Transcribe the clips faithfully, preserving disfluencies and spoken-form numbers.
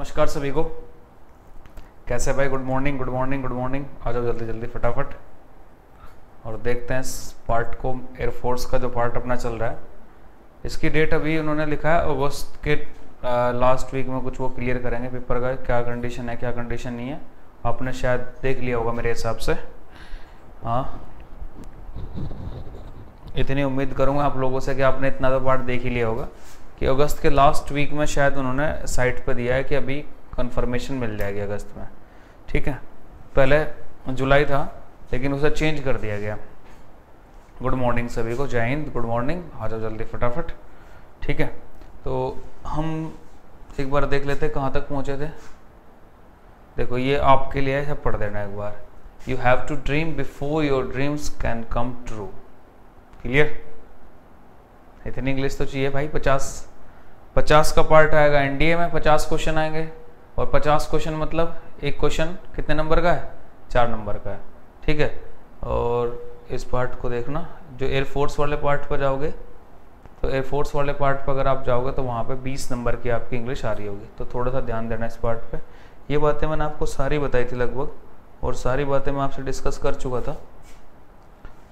नमस्कार सभी को। कैसे भाई? Good morning good morning good morning. आ जाओ जल्दी जल्दी फटाफट और देखते हैं इस पार्ट को। एयरफोर्स का जो पार्ट अपना चल रहा है, इसकी डेट अभी उन्होंने लिखा है अगस्त के लास्ट वीक में। कुछ वो क्लियर करेंगे पेपर का, क्या कंडीशन है क्या कंडीशन नहीं है। आपने शायद देख लिया होगा मेरे हिसाब से। हाँ, इतनी उम्मीद करूँगा आप लोगों से कि आपने इतना तो पार्ट देख ही लिया होगा कि अगस्त के लास्ट वीक में शायद उन्होंने साइट पर दिया है कि अभी कन्फर्मेशन मिल जाएगी अगस्त में। ठीक है, पहले जुलाई था लेकिन उसे चेंज कर दिया गया। गुड मॉर्निंग सभी को, जय हिंद, गुड मॉर्निंग। आ जाओ जल्दी फटाफट। ठीक है, तो हम एक बार देख लेते कहाँ तक पहुँचे थे। देखो ये आपके लिए है, पढ़ देना एक बार। You have to dream before your dreams can come true. Clear? इतनी इंग्लिश तो चाहिए भाई। पचास पचास का पार्ट आएगा एनडीए में। पचास क्वेश्चन आएंगे और पचास क्वेश्चन मतलब एक क्वेश्चन कितने नंबर का है? चार नंबर का है। ठीक है, और इस पार्ट को देखना। जो एयरफोर्स वाले पार्ट पर जाओगे तो एयरफोर्स वाले पार्ट पर अगर आप जाओगे तो वहाँ पे बीस नंबर की आपकी इंग्लिश आ रही होगी। तो थोड़ा सा ध्यान देना इस पार्ट पे। ये बातें मैंने आपको सारी बताई थी लगभग, और सारी बातें मैं आपसे डिस्कस कर चुका था।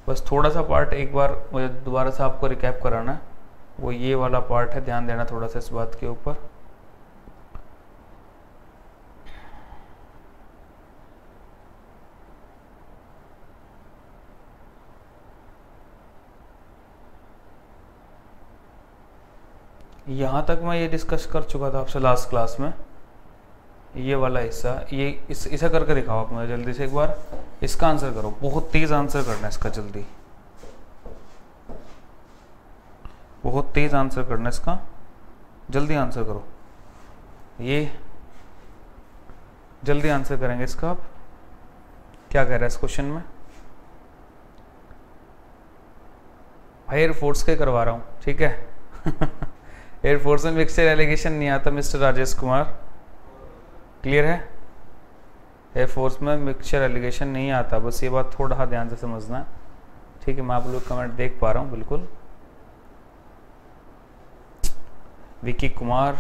बस थोड़ा सा पार्ट एक बार मुझे दोबारा से आपको रिकैप कराना है, वो ये वाला पार्ट है। ध्यान देना थोड़ा सा इस बात के ऊपर। यहाँ तक मैं ये डिस्कस कर चुका था आपसे लास्ट क्लास में। ये वाला हिस्सा, ये इस इसे करके दिखाओ आप मुझे जल्दी से एक बार। इसका आंसर करो, बहुत तेज आंसर करना है इसका, जल्दी बहुत तेज आंसर करना है इसका, जल्दी आंसर करो। ये जल्दी आंसर करेंगे इसका आप। क्या कह रहा है इस क्वेश्चन में भाई? एयरफोर्स के करवा रहा हूँ, ठीक है। एयरफोर्स में मिक्सचर एलिगेशन नहीं आता मिस्टर राजेश कुमार। क्लियर है? एयरफोर्स में मिक्सचर एलिगेशन नहीं आता, बस ये बात थोड़ा ध्यान से समझना। ठीक है, मैं आप लोग कमेंट देख पा रहा हूँ बिल्कुल। विकी कुमार,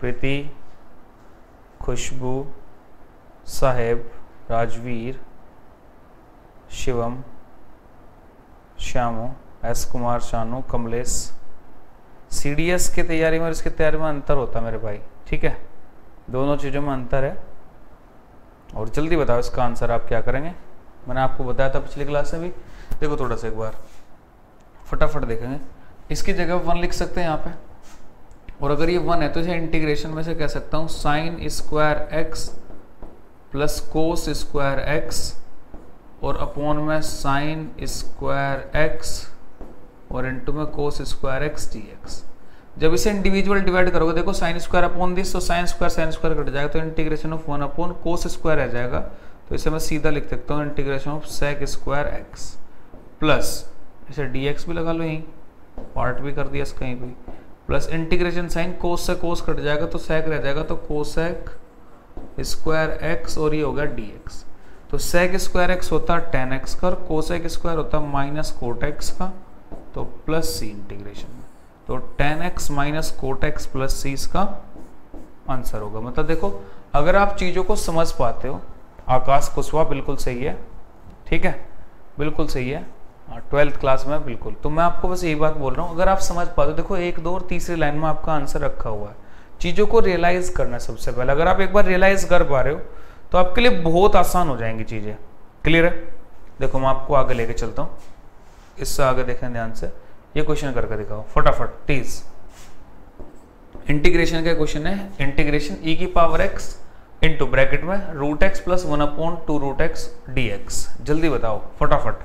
प्रीति, खुशबू, साहेब, राजवीर, शिवम, श्यामू, एस कुमार, शानू, कमलेश। सीडीएस की तैयारी में और इसकी तैयारी में अंतर होता है मेरे भाई, ठीक है, दोनों चीज़ों में अंतर है। और जल्दी बताओ इसका आंसर आप क्या करेंगे। मैंने आपको बताया था पिछली क्लास में भी। देखो थोड़ा सा एक बार फटाफट देखेंगे। इसकी जगह वन लिख सकते हैं यहाँ पे, और अगर ये वन है तो इसे इंटीग्रेशन में से कह सकता हूँ sine square x plus cos square x और अपॉन में साइन स्क्वायर एक्स और इंटू में cos square x D x. जब इसे इंडिविजुअल डिवाइड करोगे, देखो साइन स्क्वायर अपॉन दिस, तो sine square sine square cut जाएगा, तो integration of one upon cos square रह जाएगा। तो इसे मैं सीधा लिख सकता हूँ integration of sec square x plus, इसे डी एक्स भी लगा लो, यहीं पार्ट भी कर दिया इसका कहीं भी, प्लस इंटीग्रेशन साइन कोस से कोस कट जाएगा तो सेक रह जाएगा, तो कोसेक स्क्वायर एक्स और ये होगा डी एक्स। तो सेक स्क्वायर एक्स होता टेन एक्स का, कोसेक स्क्वायर होता माइनस कोट एक्स का, तो प्लस सी इंटीग्रेशन में, तो tan x minus cot x plus c इसका आंसर होगा। मतलब देखो, अगर आप चीज़ों को समझ पाते हो। आकाश कुशवाहा बिल्कुल सही है, ठीक है, बिल्कुल सही है, ट्वेल्थ क्लास में बिल्कुल। तो मैं आपको बस यही बात बोल रहा हूँ, अगर आप समझ पाते हो। देखो एक दो और तीसरी लाइन में आपका आंसर रखा हुआ है। चीज़ों को रियलाइज़ करना सबसे पहले। अगर आप एक बार रियलाइज कर पा रहे हो तो आपके लिए बहुत आसान हो जाएंगी चीज़ें। क्लियर है? देखो मैं आपको आगे लेके चलता हूँ, इससे आगे देखें ध्यान से। ये क्वेश्चन करके दिखाओ फटाफट प्लीज। इंटीग्रेशन का क्वेश्चन है, इंटीग्रेशन ई की पावर एक्स इंटू ब्रैकेट में root x plus one upon two root x D x. जल्दी बताओ फटाफट।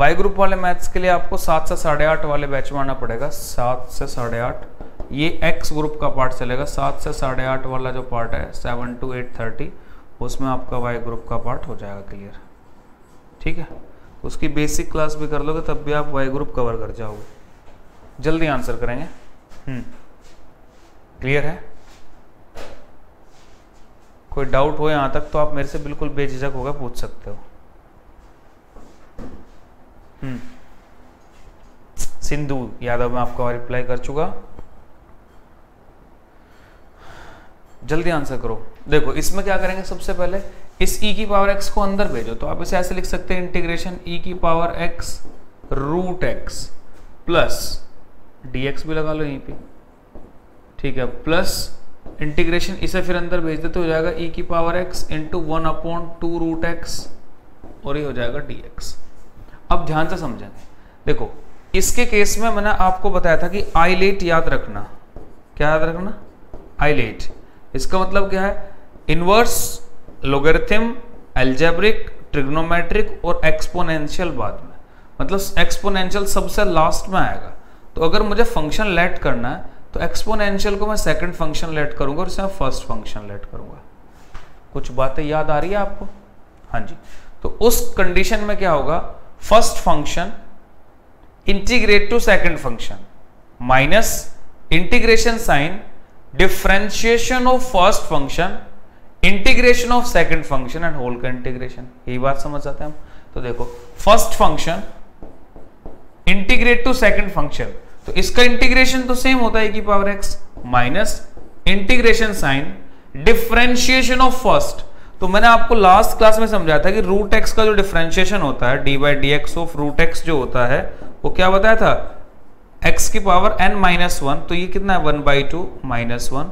वाई ग्रुप वाले मैथ्स के लिए आपको सात से साढ़े आठ वाले बैच में आना पड़ेगा। सात से साढ़े आठ, ये एक्स ग्रुप का पार्ट चलेगा। सात से साढ़े आठ वाला जो पार्ट है सेवन टू एट थर्टी, उसमें आपका वाई ग्रुप का पार्ट हो जाएगा। क्लियर? ठीक है, उसकी बेसिक क्लास भी कर लोगे तब भी आप वाई ग्रुप कवर कर जाओगे। जल्दी आंसर करेंगे। हम्म, क्लियर है? कोई डाउट हो यहाँ तक तो आप मेरे से बिल्कुल बेझिझक होकर पूछ सकते हो। हम्म, सिंधु यादव मैं आपका रिप्लाई कर चुका। जल्दी आंसर करो। देखो इसमें क्या करेंगे, सबसे पहले इस e की पावर x को अंदर भेजो, तो आप इसे ऐसे लिख सकते हैं इंटीग्रेशन e की power x root x plus dx भी लगा लो यहीं पे, ठीक है, प्लस इंटीग्रेशन इसे फिर अंदर भेज देते हो जाएगा e की power x into one upon two root x और ये हो जाएगा dx। अब ध्यान से समझेंगे, देखो इसके केस में मैंने आपको बताया था कि आईलेट याद रखना, क्या याद रखना, आईलेट। इसका मतलब क्या है, इन्वर्स लोगरिथम, एल्जेब्रिक, ट्रिग्नोमेट्रिक और एक्सपोनेंशियल बाद में, मतलब एक्सपोनेंशियल सबसे लास्ट में आएगा। तो अगर मुझे फंक्शन लेट करना है तो एक्सपोनेंशियल को मैं सेकंड फंक्शन लेट करूंगा और इसमें फर्स्ट फंक्शन लेट करूंगा। कुछ बातें याद आ रही है आपको? हाँ जी। तो उस कंडीशन में क्या होगा, first function integrate to second function minus integration sign differentiation of first function integration of second function and whole का इंटीग्रेशन। यही बात समझ आते हैं हम। तो देखो first function integrate to second function, तो इसका इंटीग्रेशन तो सेम होता है e की power x minus integration sign differentiation of first. तो मैंने आपको लास्ट क्लास में समझाया था कि रूट एक्स का जो डिफरेंशिएशन होता है d by d x of root x जो होता है वो क्या बताया था, एक्स की पावर एन माइनस वन, तो ये कितना है one by two minus one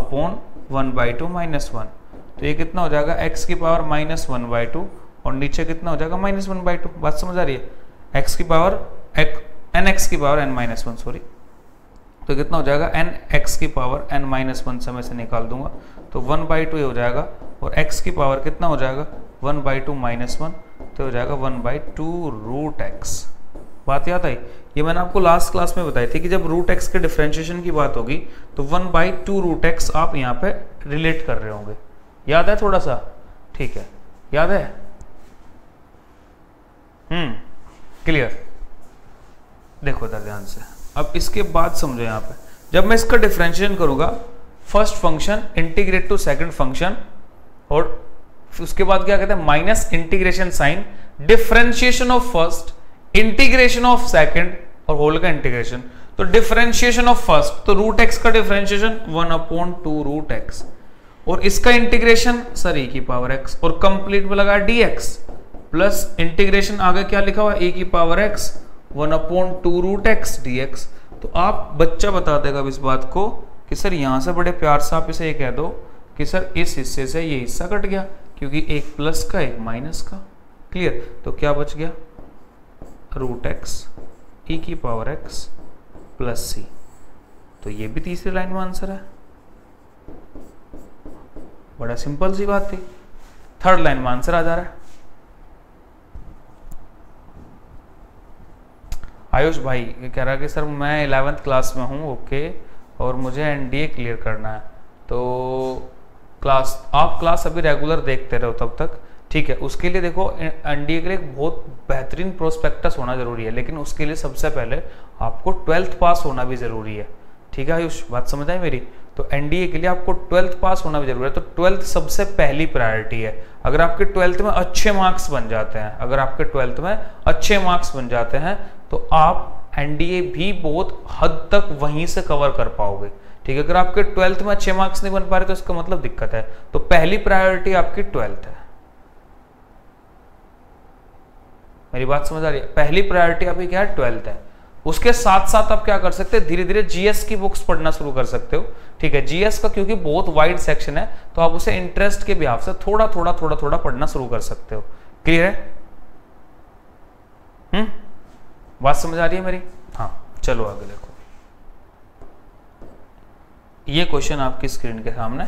upon one by two minus one, तो ये कितना हो जाएगा एक्स की power minus one by two और नीचे कितना हो जाएगा माइनस वन बाई टू। बात समझ आ रही है, एक्स की पावर एन एक्स की power n minus one, sorry, तो कितना हो जाएगा एन एक्स की पावर एन माइनस वन से मैं इसे निकाल दूंगा तो वन बाई टू ये हो जाएगा और x की पावर कितना हो जाएगा one by two minus one, तो हो जाएगा one by two root x. बात याद आई? ये मैंने आपको लास्ट क्लास में बताई थी कि जब रूट एक्स के डिफरेंशिएशन की बात होगी तो one by two root x आप यहाँ पे रिलेट कर रहे होंगे। याद है थोड़ा सा? ठीक है, याद है, हम्म, क्लियर। देखो इधर ध्यान से, अब इसके बाद समझो यहाँ पे जब मैं इसका डिफरेंशिएशन करूँगा first function integrate to second function और उसके बाद क्या कहते हैं minus integration sign differentiation of first integration of second और होल का इंटीग्रेशन। तो डिफरेंशिएशन ऑफ फर्स्ट, तो रूट एक्स का differentiation one upon two root x और इसका इंटीग्रेशन सर e की पावर x और कंप्लीट में लगा dx प्लस इंटीग्रेशन आगे क्या लिखा हुआ e की power x one upon two root x dx। तो आप बच्चा बता देगा अब इस बात को कि सर यहाँ से बड़े प्यार से आप इसे ये कह दो कि सर इस हिस्से से ये हिस्सा कट गया क्योंकि एक प्लस का एक माइनस का, क्लियर। तो क्या बच गया रूट एक्स ई की पावर एक्स प्लस सी, तो ये भी तीसरी लाइन में आंसर है। बड़ा सिंपल सी बात थी, थर्ड लाइन में आंसर आ जा रहा है। आयुष भाई कह रहा है कि सर मैं इलेवेंथ क्लास में हूँ, ओके, और मुझे एनडीए क्लियर करना है, तो क्लास आप क्लास अभी रेगुलर देखते रहो तब तक, ठीक है। उसके लिए देखो एनडीए के लिए एक बहुत बेहतरीन प्रोस्पेक्टस होना ज़रूरी है, लेकिन उसके लिए सबसे पहले आपको ट्वेल्थ पास होना भी ज़रूरी है, ठीक है आयुष, बात समझ आई मेरी। तो एनडीए के लिए आपको ट्वेल्थ पास होना भी ज़रूरी है, तो ट्वेल्थ सबसे पहली प्रायोरिटी है। अगर आपके ट्वेल्थ में अच्छे मार्क्स बन जाते हैं अगर आपके ट्वेल्थ में अच्छे मार्क्स बन जाते हैं तो आप एनडीए भी बहुत हद तक वहीं से कवर कर पाओगे, ठीक है। अगर आपके ट्वेल्थ में अच्छे मार्क्स नहीं बन पा रहे तो इसका मतलब दिक्कत है, तो पहली प्रायोरिटी आपकी ट्वेल्थ है। मेरी बात समझ आ रही है? पहली प्रायोरिटी आपकी क्या है, ट्वेल्थ है। उसके साथ साथ आप क्या कर सकते हैं, धीरे धीरे जीएस की बुक्स पढ़ना शुरू कर सकते हो, ठीक है। जीएस का क्योंकि बहुत वाइड सेक्शन है तो आप उसे इंटरेस्ट के बिहाफ से थोड़ा थोड़ा थोड़ा थोड़ा पढ़ना शुरू कर सकते हो, क्लियर है? हुँ? बात समझ आ रही है मेरी? हाँ, चलो आगे देखो। ये क्वेश्चन आपकी स्क्रीन के सामने,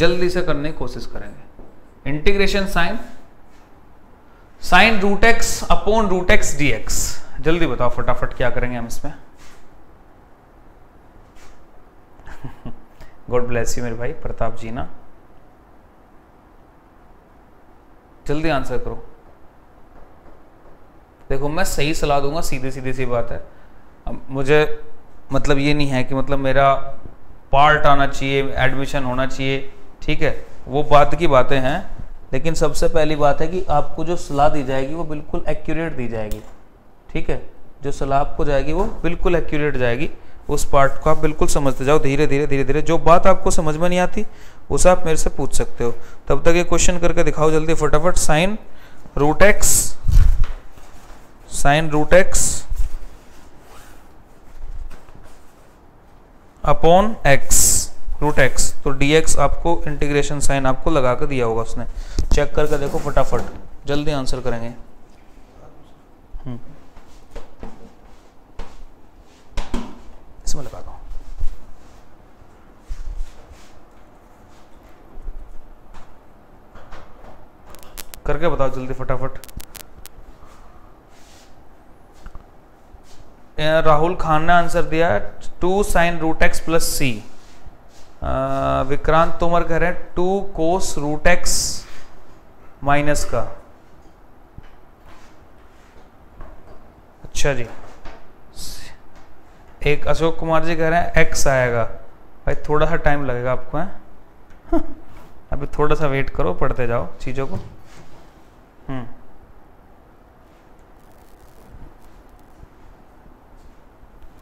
जल्दी से करने की कोशिश करेंगे। Integration sign sine root x upon root x D x, जल्दी बताओ फटाफट क्या करेंगे हम इसमें। गॉड ब्लेस यू मेरे भाई प्रताप जी ना, जल्दी आंसर करो। देखो मैं सही सलाह दूंगा, सीधी सीधी सी बात है। अब मुझे मतलब ये नहीं है कि मतलब मेरा पार्ट आना चाहिए, एडमिशन होना चाहिए, ठीक है, वो बात की बातें हैं, लेकिन सबसे पहली बात है कि आपको जो सलाह दी जाएगी वो बिल्कुल एक्यूरेट दी जाएगी, ठीक है। जो सलाह आपको जाएगी वो बिल्कुल एक्यूरेट जाएगी, उस पार्ट को आप बिल्कुल समझते जाओ धीरे धीरे धीरे धीरे। जो बात आपको समझ में नहीं आती उसे आप मेरे से पूछ सकते हो। तब तक ये क्वेश्चन करके दिखाओ जल्दी फटाफट। Sine root x, sine root x upon x, root x तो डीएक्स आपको इंटीग्रेशन साइन आपको लगा कर दिया होगा उसने। चेक करके देखो फटाफट, जल्दी आंसर करेंगे। इसमें लगा दो। करके बताओ जल्दी फटाफट। राहुल खान ने आंसर दिया two sine root x plus c. Vikrant Tomar कह रहे हैं two cos root x minus का। अच्छा जी, एक अशोक कुमार जी कह रहे हैं एक्स आएगा। भाई थोड़ा सा टाइम लगेगा आपको है, अभी थोड़ा सा वेट करो, पढ़ते जाओ चीज़ों को। हम्म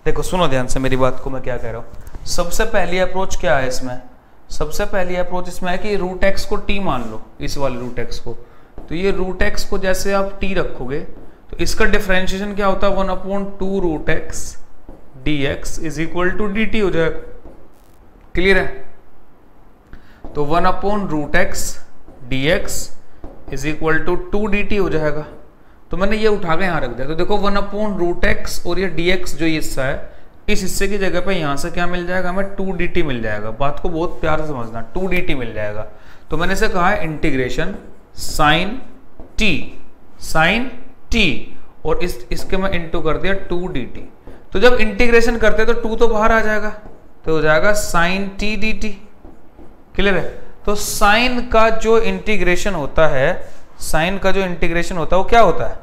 देखो सुनो ध्यान से मेरी बात को, मैं क्या कह रहा हूँ। सबसे पहली अप्रोच क्या है इसमें? सबसे पहली अप्रोच इसमें है कि रूट एक्स को टी मान लो, इस वाले रूट एक्स को। तो ये रूट एक्स को जैसे आप टी रखोगे तो इसका डिफ्रेंशिएशन क्या होता है, one upon two root x D x is equal to d t हो जाएगा। क्लियर है? तो one upon root x D x is equal to two d t हो जाएगा। तो मैंने ये उठा के यहाँ रख दिया। तो देखो वन अपॉन रूट एक्स और ये dx जो ये हिस्सा है, इस हिस्से की जगह पे यहाँ से क्या मिल जाएगा हमें, टू डी टी मिल जाएगा। बात को बहुत प्यार से समझना, टू डी टी मिल जाएगा। तो मैंने इसे कहा है integration sine t, sine t और इस इसके मैं इंटू कर दिया टू डी टी। तो जब इंटीग्रेशन करते तो टू तो बाहर आ जाएगा, तो हो जाएगा sine t d t. Clear है? तो साइन का जो इंटीग्रेशन होता है, साइन का जो इंटीग्रेशन होता है वो क्या होता है?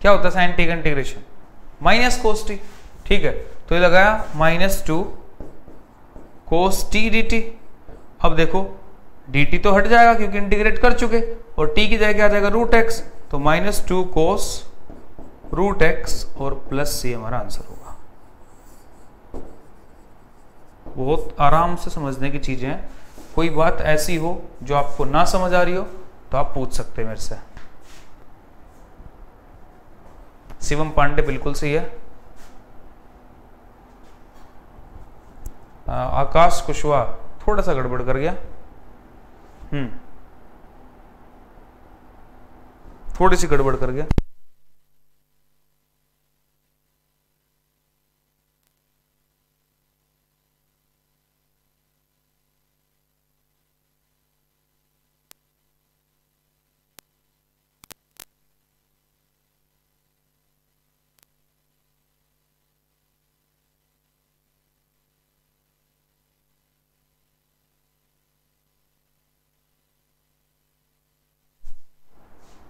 क्या होता है साइन टी का इंटीग्रेशन? Minus cos t. ठीक है, तो ये लगाया minus two cos t d t. अब देखो डी टी तो हट जाएगा क्योंकि इंटीग्रेट कर चुके, और टी की जगह आ जाएगा रूट एक्स। तो minus two cos root x और प्लस सी हमारा आंसर होगा। बहुत आराम से समझने की चीज़ें हैं। कोई बात ऐसी हो जो आपको ना समझ आ रही हो तो आप पूछ सकते हैं मेरे से। शिवम पांडे बिल्कुल सही है। आ, आकाश कुशवाहा थोड़ा सा गड़बड़ कर गया। हम्म थोड़ी सी गड़बड़ कर गया।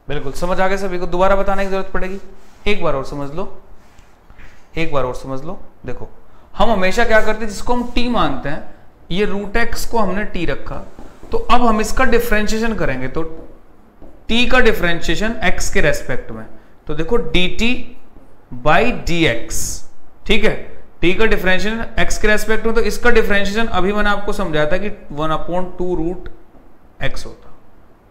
बिल्कुल समझ आ गया सभी को? दोबारा बताने की जरूरत पड़ेगी? एक बार और समझ लो, एक बार और समझ लो। देखो हम हमेशा क्या करते हैं, जिसको हम टी मानते हैं, ये रूट एक्स को हमने टी रखा, तो अब हम इसका डिफ्रेंशिएशन करेंगे। तो टी का डिफ्रेंशिएशन एक्स के रेस्पेक्ट में, तो देखो d t by d x. ठीक है, टी का डिफ्रेंशिएशन एक्स के रेस्पेक्ट में, तो इसका डिफ्रेंशिएशन अभी मैंने आपको समझाया था कि one upon two root x होता।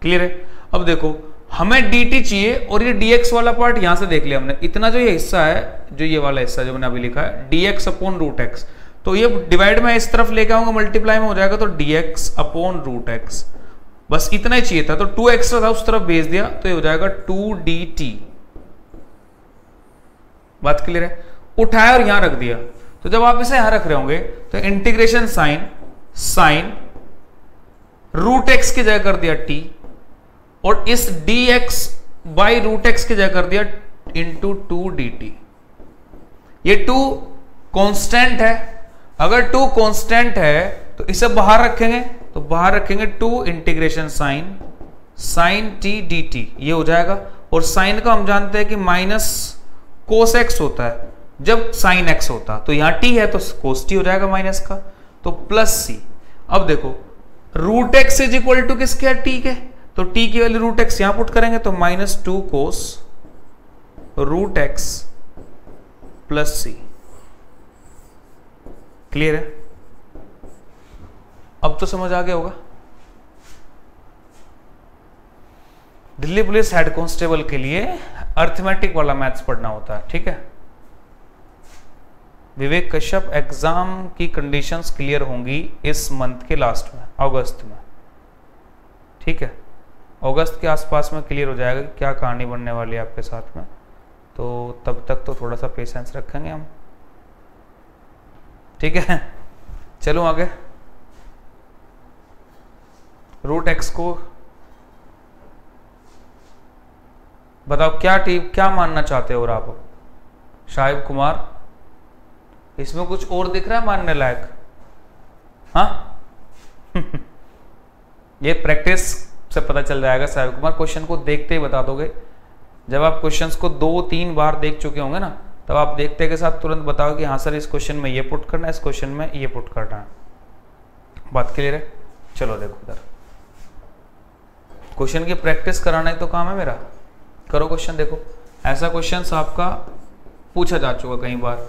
क्लियर है? अब देखो हमें dt चाहिए और ये dx वाला पार्ट यहाँ से देख लिया हमने। इतना जो ये हिस्सा है, जो ये वाला हिस्सा जो मैंने अभी लिखा है dx अपॉन रूट एक्स, तो ये डिवाइड में इस तरफ लेके आऊंगा, मल्टीप्लाई में हो जाएगा तो dx अपॉन रूट एक्स। बस इतना ही चाहिए था, तो टू एक्स्ट्रा था उस तरफ भेज दिया, तो ये हो जाएगा टू डी टी। बात क्लियर है? उठाया और यहाँ रख दिया। तो जब आप इसे यहाँ रख रहे होंगे तो integration sign sine root x की जगह कर दिया t और इस dx बाई रूट एक्स की जगह कर दिया इंटू टू डी टी। ये टू कांस्टेंट है, अगर टू कांस्टेंट है तो इसे बाहर रखेंगे, तो बाहर रखेंगे two integration sign sine t dt ये हो जाएगा। और साइन का हम जानते हैं कि माइनस कोस एक्स होता है जब साइन एक्स होता, तो यहाँ t है तो कोस t हो जाएगा माइनस का, तो प्लस c। अब देखो root x is equal to किसके, t के, तो t की वैल्यू रूट एक्स यहाँ पुट करेंगे तो minus two cos root x plus c. Clear है? अब तो समझ आ गया होगा। दिल्ली पुलिस हेड कांस्टेबल के लिए अर्थमेटिक वाला मैथ्स पढ़ना होता है, ठीक है। विवेक कश्यप, एग्जाम की कंडीशंस क्लियर होंगी इस मंथ के लास्ट में, अगस्त में, ठीक है। अगस्त के आसपास में क्लियर हो जाएगा कि क्या कहानी बनने वाली है आपके साथ में। तो तब तक तो थोड़ा सा पेशेंस रखेंगे हम, ठीक है। चलो आगे, रूट एक्स को बताओ क्या टीम क्या मानना चाहते हो आप? शाहिब कुमार, इसमें कुछ और दिख रहा है मानने लायक? हाँ ये प्रैक्टिस से पता चल जाएगा। शाहिब कुमार, क्वेश्चन को देखते ही बता दोगे। जब आप क्वेश्चंस को दो तीन बार देख चुके होंगे ना, तब आप देखते के साथ तुरंत बताओ कि हाँ सर, इस क्वेश्चन में ये पुट करना है, इस क्वेश्चन में ये पुट करना है। बात क्लियर है? चलो देखो, उधर क्वेश्चन की प्रैक्टिस कराना ही तो काम है मेरा। करो क्वेश्चन, देखो ऐसा क्वेश्चन आपका पूछा जा चुका कई बार।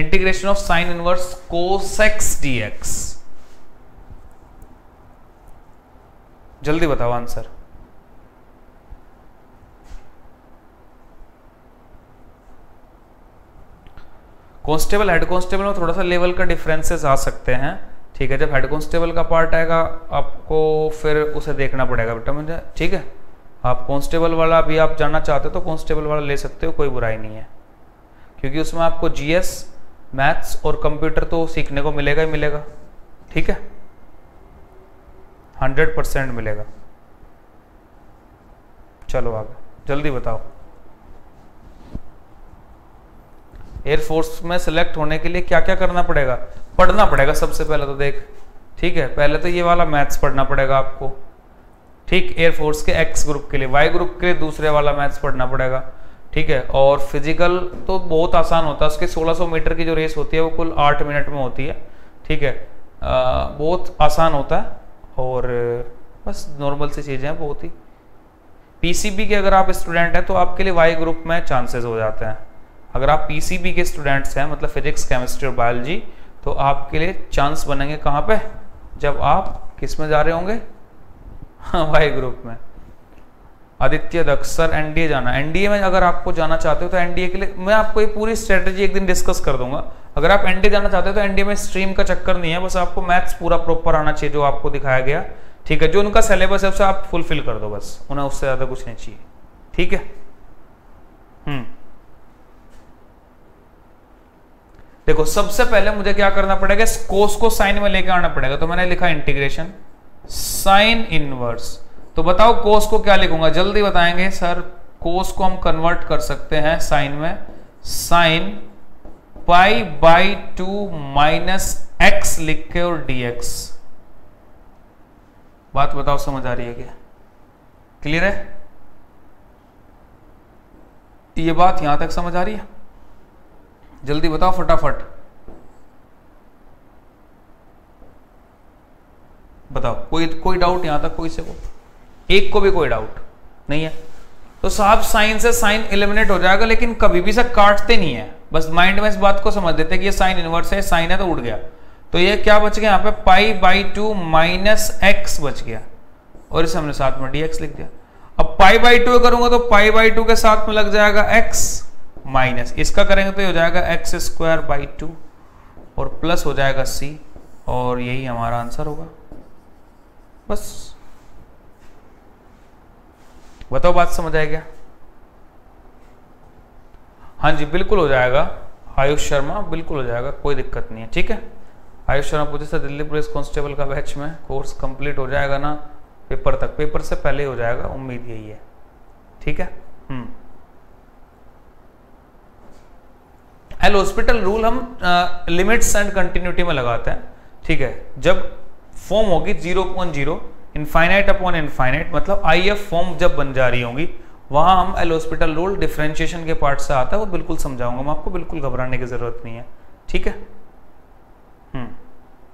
Integration of sine inverse cos x d x, जल्दी बताओ आंसर। कांस्टेबल हेड कांस्टेबल में थोड़ा सा लेवल का डिफरेंसेस आ सकते हैं, ठीक है। जब हेड कांस्टेबल का पार्ट आएगा आपको फिर उसे देखना पड़ेगा बेटा मुझे, ठीक है। आप कांस्टेबल वाला भी आप जानना चाहते हो तो कांस्टेबल वाला ले सकते हो, कोई बुराई नहीं है, क्योंकि उसमें आपको जीएस, मैथ्स और कंप्यूटर तो सीखने को मिलेगा ही मिलेगा, ठीक है, हंड्रेड परसेंट मिलेगा। चलो आगे, जल्दी बताओ। एयरफोर्स में सिलेक्ट होने के लिए क्या क्या करना पड़ेगा? पढ़ना पड़ेगा सबसे पहले तो, देख, ठीक है। पहले तो ये वाला मैथ्स पढ़ना पड़ेगा आपको, ठीक, एयरफोर्स के एक्स ग्रुप के लिए। वाई ग्रुप के लिए दूसरे वाला मैथ्स पढ़ना पड़ेगा, ठीक है। और फिजिकल तो बहुत आसान होता है, उसके सोलह सौ मीटर की जो रेस होती है वो कुल आठ मिनट में होती है, ठीक है। आ, बहुत आसान होता है और बस नॉर्मल सी चीज़ें हैं बहुत ही। पीसीबी के अगर आप स्टूडेंट हैं तो आपके लिए वाई ग्रुप में चांसेस हो जाते हैं। अगर आप पीसीबी के स्टूडेंट्स हैं, मतलब फिजिक्स, केमिस्ट्री और बायोलॉजी, तो आपके लिए चांस बनेंगे कहाँ पे? जब आप किस में जा रहे होंगे? हाँ, वाई ग्रुप में। आदित्य दक्ष, सर एनडीए जाना। एनडीए में अगर आपको जाना चाहते हो तो एनडीए के लिए मैं आपको ये पूरी स्ट्रेटजी एक दिन डिस्कस कर दूंगा। अगर आप एनडीए जाना चाहते हो तो एनडीए में स्ट्रीम का चक्कर नहीं है, बस आपको मैथ्स पूरा प्रॉपर आना चाहिए जो आपको दिखाया गया, ठीक है। जो उनका सिलेबस है उससे आप फुलफिल कर दो बस, उन्हें उससे ज़्यादा कुछ नहीं चाहिए, ठीक है। हम्म देखो, सबसे पहले मुझे क्या करना पड़ेगा? इस कोस को साइन में लेकर आना पड़ेगा। तो मैंने लिखा इंटीग्रेशन साइन इनवर्स। तो बताओ कोस को क्या लिखूंगा? जल्दी बताएंगे सर। कोस को हम कन्वर्ट कर सकते हैं साइन में, sine pi by two minus x लिख के और डीएक्स। बात बताओ समझ आ रही है क्या? क्लियर है ये बात? यहां तक समझ आ रही है? जल्दी बताओ फटाफट, बताओ। कोई कोई डाउट यहां तक? कोई से को एक को भी कोई डाउट नहीं है? तो साहब साइन से साइन एलिमिनेट हो जाएगा, लेकिन कभी भी से काटते नहीं है, बस माइंड में इस बात को समझ देते कि ये साइन इनवर्स है, साइन है तो उड़ गया। तो ये क्या बच गया यहाँ पे? Pi by two minus x बच गया और इसे हमने साथ में डीएक्स लिख दिया। अब पाई बाई टू करूंगा तो पाई बाई टू के साथ में लग जाएगा एक्स, माइनस इसका करेंगे तो ये हो जाएगा एक्स स्क्वायर बाई टू और प्लस हो जाएगा सी, और यही हमारा आंसर होगा। बस बताओ बात समझ आएगी? हाँ जी बिल्कुल हो जाएगा आयुष शर्मा, बिल्कुल हो जाएगा, कोई दिक्कत नहीं है, ठीक है। आयुष शर्मा पूछे सर दिल्ली पुलिस कांस्टेबल का बैच में कोर्स कंप्लीट हो जाएगा ना पेपर तक? पेपर से पहले हो जाएगा, उम्मीद यही है, ठीक है। हम्म एल हॉस्पिटल रूल हम लिमिट्स एंड कंटिन्यूटी में लगाते हैं, ठीक है। जब फॉर्म होगी zero point zero, infinite upon infinite, मतलब आई एफ फॉर्म जब बन जा रही होंगी, वहां हम एल हॉस्पिटल रूल डिफरेंशिएशन के पार्ट से आता है, वो बिल्कुल समझाऊंगा मैं आपको, बिल्कुल घबराने की जरूरत नहीं है, ठीक है। हम्म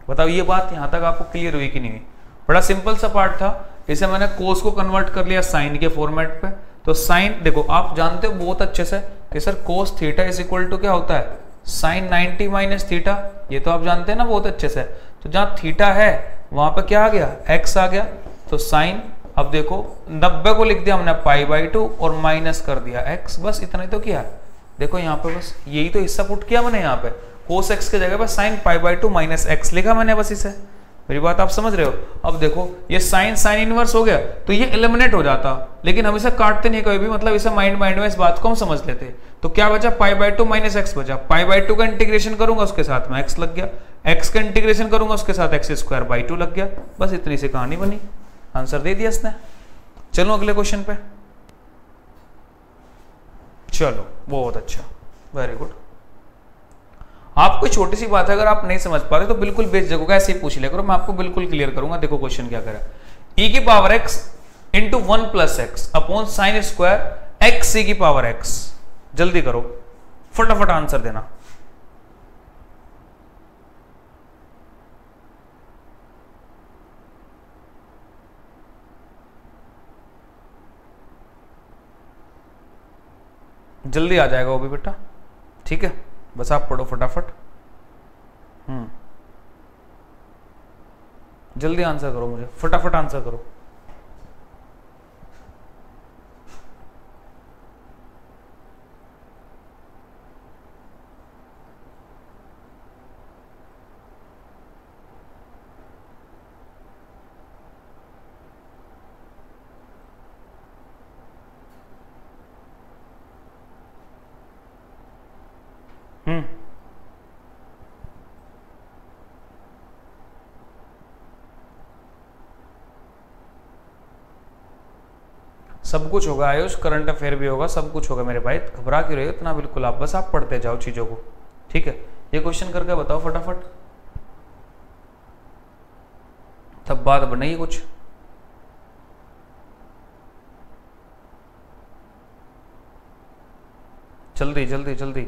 बताओ ये बात यहाँ तक आपको क्लियर हुई कि नहीं हुई? बड़ा सिंपल सा पार्ट था, इसे मैंने कोस को कन्वर्ट कर लिया साइन के फॉर्मेट पे, तो साइन देखो आप जानते हो बहुत अच्छे से कि sir cos theta is equal to क्या होता है साइन नाइन्टी माइनस थीटा, ये तो आप जानते हैं ना बहुत अच्छे से। तो जहाँ थीटा है वहां पर क्या आ गया एक्स आ गया, तो साइन अब देखो नब्बे को लिख दिया हमने पाई बाई टू और माइनस कर दिया एक्स, बस इतना ही तो किया। देखो यहाँ पे बस यही तो हिस्सा पुट किया मैंने, यहाँ पे कोस एक्स के जगह पर sine pi by two minus x लिखा मैंने बस इसे, मेरी बात आप समझ रहे हो। अब देखो ये साइन साइन इनवर्स हो गया तो ये एलिमिनेट हो जाता, लेकिन हम इसे काटते नहीं कभी भी, मतलब इसे माइंड माइंड में इस बात को हम समझ लेते। तो क्या बचा pi by two minus x बचा, पाई बाई टू का इंटीग्रेशन करूंगा उसके साथ में एक्स लग गया, एक्स का इंटीग्रेशन करूंगा उसके साथ एक्स स्क्वायर बाई टू लग गया, बस इतनी सी कहानी बनी, आंसर दे दिया इसने। चलो अगले क्वेश्चन पे, चलो बहुत अच्छा वेरी गुड। आपको छोटी सी बात है अगर आप नहीं समझ पा रहे तो बिल्कुल बेझिझक होकर ऐसे ही पूछ लिया करो, मैं आपको बिल्कुल क्लियर करूंगा। देखो क्वेश्चन क्या करा, e की power x into one plus x upon sine square x e की पावर x, जल्दी करो फटाफट आंसर देना। जल्दी आ जाएगा वो भी बेटा, ठीक है बस आप पढ़ो फटाफट, हम्म जल्दी आंसर करो, मुझे फटाफट आंसर करो। सब कुछ होगा आयुष, करंट अफेयर भी होगा, सब कुछ होगा मेरे भाई, घबरा क्यों रहे हो इतना बिल्कुल आप, बस आप पढ़ते जाओ चीजों को, ठीक है। ये क्वेश्चन करके बताओ फटाफट तब बात बनाइए कुछ। जल्दी जल्दी जल्दी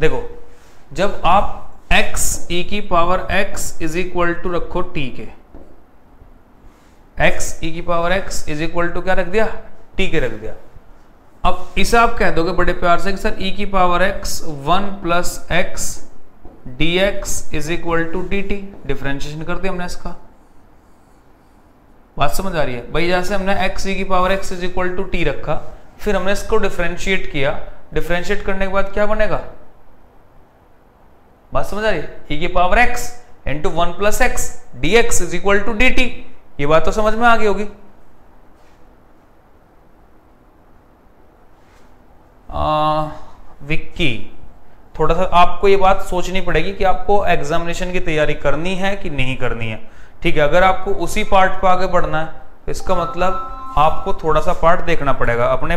देखो, जब आप x e की power x is equal to रखो t के, x e की power x is equal to क्या रख दिया t के रख दिया। अब इसे आप कह दोगे बड़े प्यार से कि सर e की power x one plus x D x is equal to d t, differentiation कर दिया हमने इसका, बात समझ आ रही है भाई। जैसे हमने x e की power x is equal to t रखा, फिर हमने इसको डिफ्रेंशिएट किया, डिफ्रेंशिएट करने के बाद क्या बनेगा, बात समझ आ रही है, e की power x into one plus x D x is equal to d t, ये बात तो समझ में आ गई होगी। विक्की थोड़ा सा आपको ये बात सोचनी पड़ेगी कि आपको एग्जामिनेशन की तैयारी करनी है कि नहीं करनी है, ठीक है। अगर आपको उसी पार्ट पर आगे बढ़ना है तो इसका मतलब आपको थोड़ा सा पार्ट देखना पड़ेगा, अपने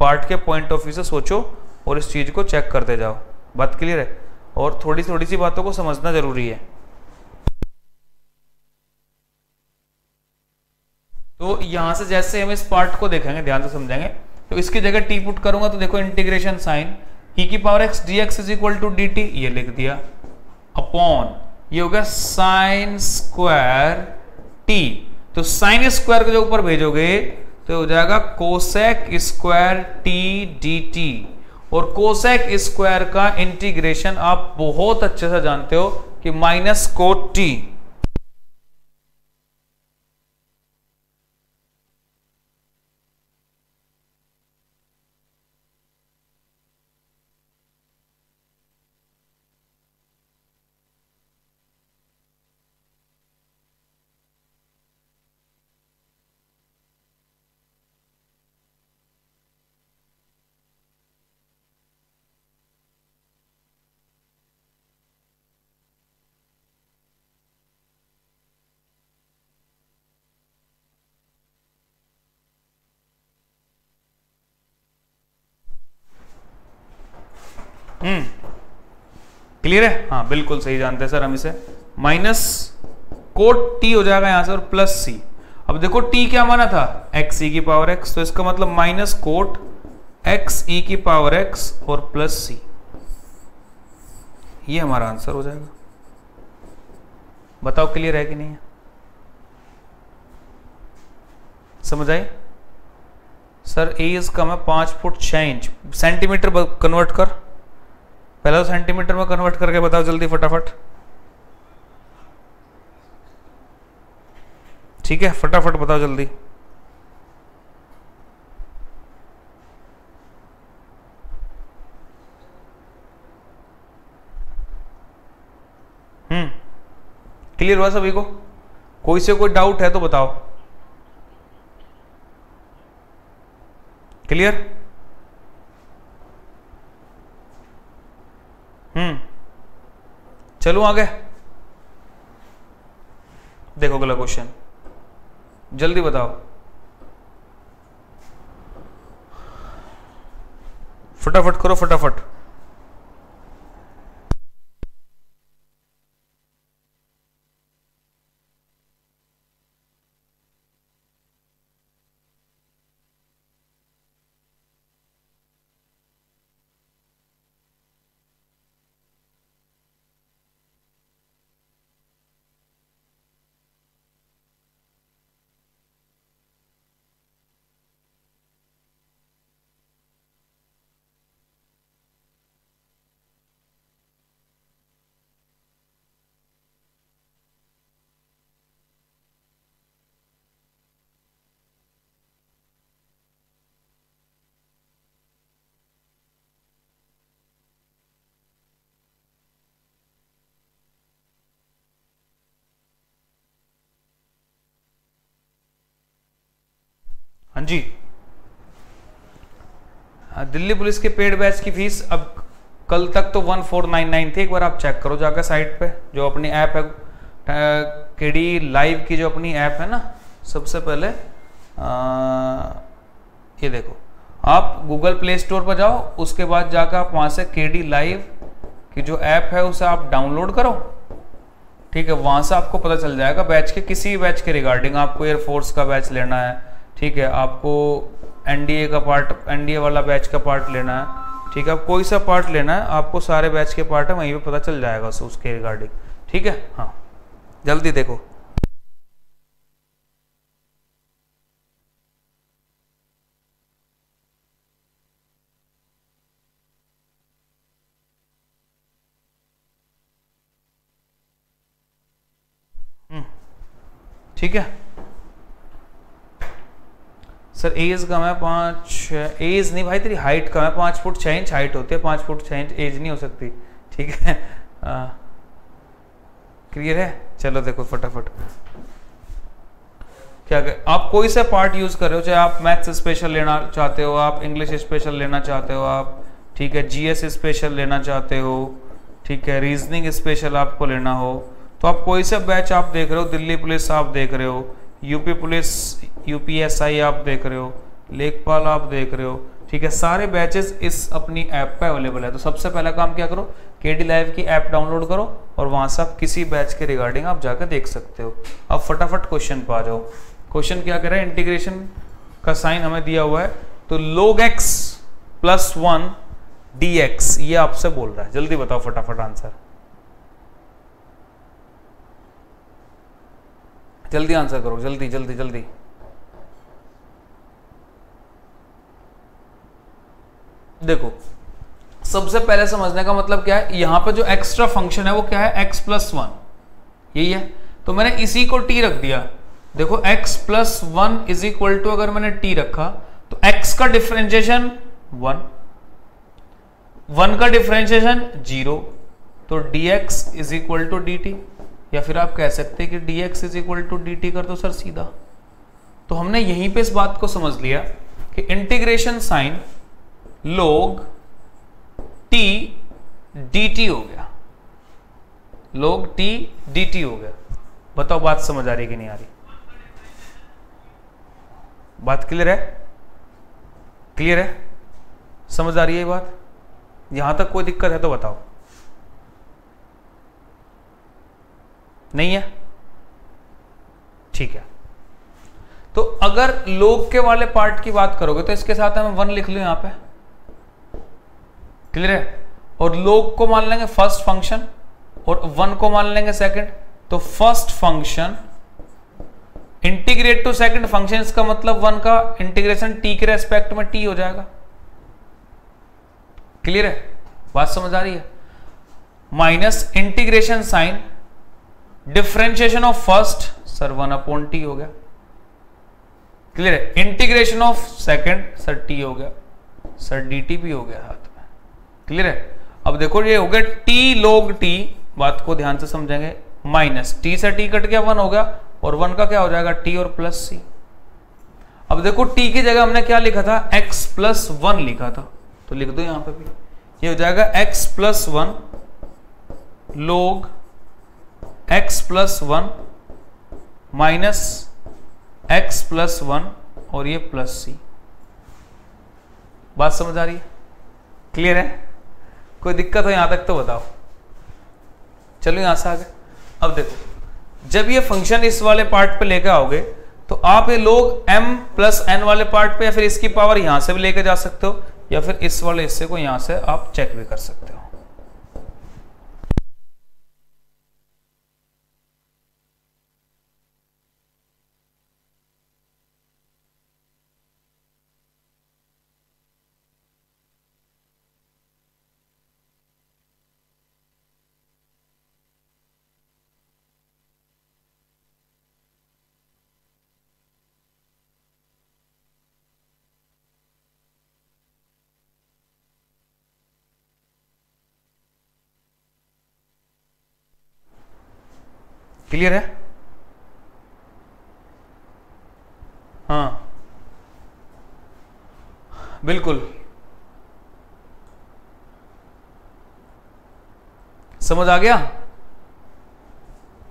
पार्ट के पॉइंट ऑफ व्यू से सोचो और इस चीज को चेक करते जाओ, बात क्लियर है। और थोड़ी थोड़ी सी बातों को समझना जरूरी है। तो यहां से जैसे हम इस पार्ट को देखेंगे, ध्यान से समझेंगे, तो इसकी जगह टी पुट करूंगा तो देखो इंटीग्रेशन साइन ई की power x D x is equal to d t ये लिख दिया, अपॉन ये हो गया साइन स्क्वायर टी, तो साइन स्क्वायर को जो ऊपर भेजोगे तो हो जाएगा cosec square t d t. और कोसेक स्क्वायर का इंटीग्रेशन आप बहुत अच्छे से जानते हो कि माइनस कोट टी, क्लियर है, हाँ बिल्कुल सही जानते हैं सर हम इसे, माइनस कोट टी हो जाएगा यहां से और प्लस सी। अब देखो टी क्या माना था एक्स ई की पावर एक्स, तो इसका मतलब माइनस कोट एक्स ई की पावर एक्स और प्लस सी, ये हमारा आंसर हो जाएगा। बताओ क्लियर है कि नहीं है, समझ आई? सर एज कम है पाँच फुट छः इंच, सेंटीमीटर कन्वर्ट कर, पहला तो सेंटीमीटर में कन्वर्ट करके बताओ जल्दी फटाफट। ठीक है, फटाफट बताओ जल्दी। हम्म क्लियर हुआ सभी को? कोई से कोई डाउट है तो बताओ। क्लियर? हम्म चलो आगे देखो अगला क्वेश्चन, जल्दी बताओ फटाफट करो फटाफट। हाँ जी, दिल्ली पुलिस के पेड बैच की फीस अब कल तक तो एक हज़ार चार सौ निन्यानवे थी, एक बार आप चेक करो जाकर साइट पे, जो अपनी ऐप है केडी लाइव की, जो अपनी ऐप है ना, सबसे पहले आ, ये देखो आप गूगल प्ले स्टोर पर जाओ, उसके बाद जाकर आप वहाँ से केडी लाइव की जो ऐप है उसे आप डाउनलोड करो। ठीक है, वहाँ से आपको पता चल जाएगा बैच के, किसी बैच के रिगार्डिंग, आपको एयरफोर्स का बैच लेना है, ठीक है, आपको एनडीए का पार्ट, एनडीए वाला बैच का पार्ट लेना है, ठीक है, आप कोई सा पार्ट लेना है, आपको सारे बैच के पार्ट है वहीं पे पता चल जाएगा उसके रिगार्डिंग। ठीक है, हाँ जल्दी देखो। ठीक है सर एज कम है पाँच, एज नहीं भाई तेरी हाइट कम है, पाँच फुट छः इंच हाइट होती है, पाँच फुट छः इंच एज नहीं हो सकती। ठीक है, क्लियर है? चलो देखो फटाफट क्या कर? आप कोई सा पार्ट यूज़ कर रहे हो, चाहे आप मैथ्स स्पेशल लेना चाहते हो, आप इंग्लिश स्पेशल लेना चाहते हो आप, ठीक है, जीएस स्पेशल लेना चाहते हो, ठीक है, रीजनिंग स्पेशल आपको लेना हो, तो आप कोई सा बैच आप देख रहे हो, दिल्ली पुलिस आप देख रहे हो, यूपी पुलिस यूपीएसआई आप देख रहे हो, लेखपाल आप देख रहे हो, ठीक है, सारे बैचेस इस अपनी ऐप पे अवेलेबल है। तो सबसे पहला काम क्या करो, केडी लाइव की ऐप डाउनलोड करो और वहाँ से आप किसी बैच के रिगार्डिंग आप जाकर देख सकते हो। अब फटाफट क्वेश्चन पे आ जाओ। क्वेश्चन क्या कह रहा है, इंटीग्रेशन का साइन हमें दिया हुआ है, तो लोग x plus one d x ये आपसे बोल रहा है, जल्दी बताओ फटाफट आंसर, जल्दी आंसर करो, जल्दी जल्दी जल्दी। देखो सबसे पहले समझने का मतलब क्या है, यहां पर जो एक्स्ट्रा फंक्शन है वो क्या है, x प्लस वन, यही है, तो मैंने इसी को t रख दिया। देखो x plus one is equal to, अगर मैंने t रखा तो x का डिफरेंशिएशन वन, वन का डिफरेंशिएशन जीरो, तो dx is equal to dt, या फिर आप कह सकते हैं कि dx is equal to dt कर दो सर सीधा। तो हमने यहीं पे इस बात को समझ लिया कि integration sign log t dt हो गया, लोग t dt हो गया। बताओ बात समझ आ रही कि नहीं आ रही? बात क्लियर है? क्लियर है, समझ आ रही है बात? यहां तक कोई दिक्कत है तो बताओ, नहीं है? ठीक है, तो अगर लोग के वाले पार्ट की बात करोगे तो इसके साथ हम वन लिख लो यहां पे, क्लियर है, और लोग को मान लेंगे फर्स्ट फंक्शन और वन को मान लेंगे सेकंड। तो first function integrate to second function, इसका मतलब वन का इंटीग्रेशन टी के रेस्पेक्ट में टी हो जाएगा। क्लियर है, बात समझ आ रही है? Minus integration sign differentiation of first, sir one upon t हो गया। क्लियर है? Integration of second, sir t हो गया, सर डी टी भी हो गया हाथ में। क्लियर है? अब देखो ये हो गया टी लोग टी, बात को ध्यान से समझेंगे। माइनस टी से टी कट गया, वन हो गया, और वन का क्या हो जाएगा टी और प्लस सी। अब देखो टी की जगह हमने क्या लिखा था, एक्स प्लस वन लिखा था, तो लिख दो यहां पे भी, ये हो जाएगा x plus one log x plus one minus x plus one और ये प्लस सी। बात समझ आ रही है? क्लियर है? कोई दिक्कत हो यहां तक तो बताओ। चलो यहां से आगे। अब देखो जब ये फंक्शन इस वाले पार्ट पे लेकर आओगे तो आप ये लोग m प्लस एन वाले पार्ट पे, या फिर इसकी पावर यहां से भी लेकर जा सकते हो, या फिर इस वाले हिस्से को यहां से आप चेक भी कर सकते हो। क्लियर है? हाँ बिल्कुल समझ आ गया।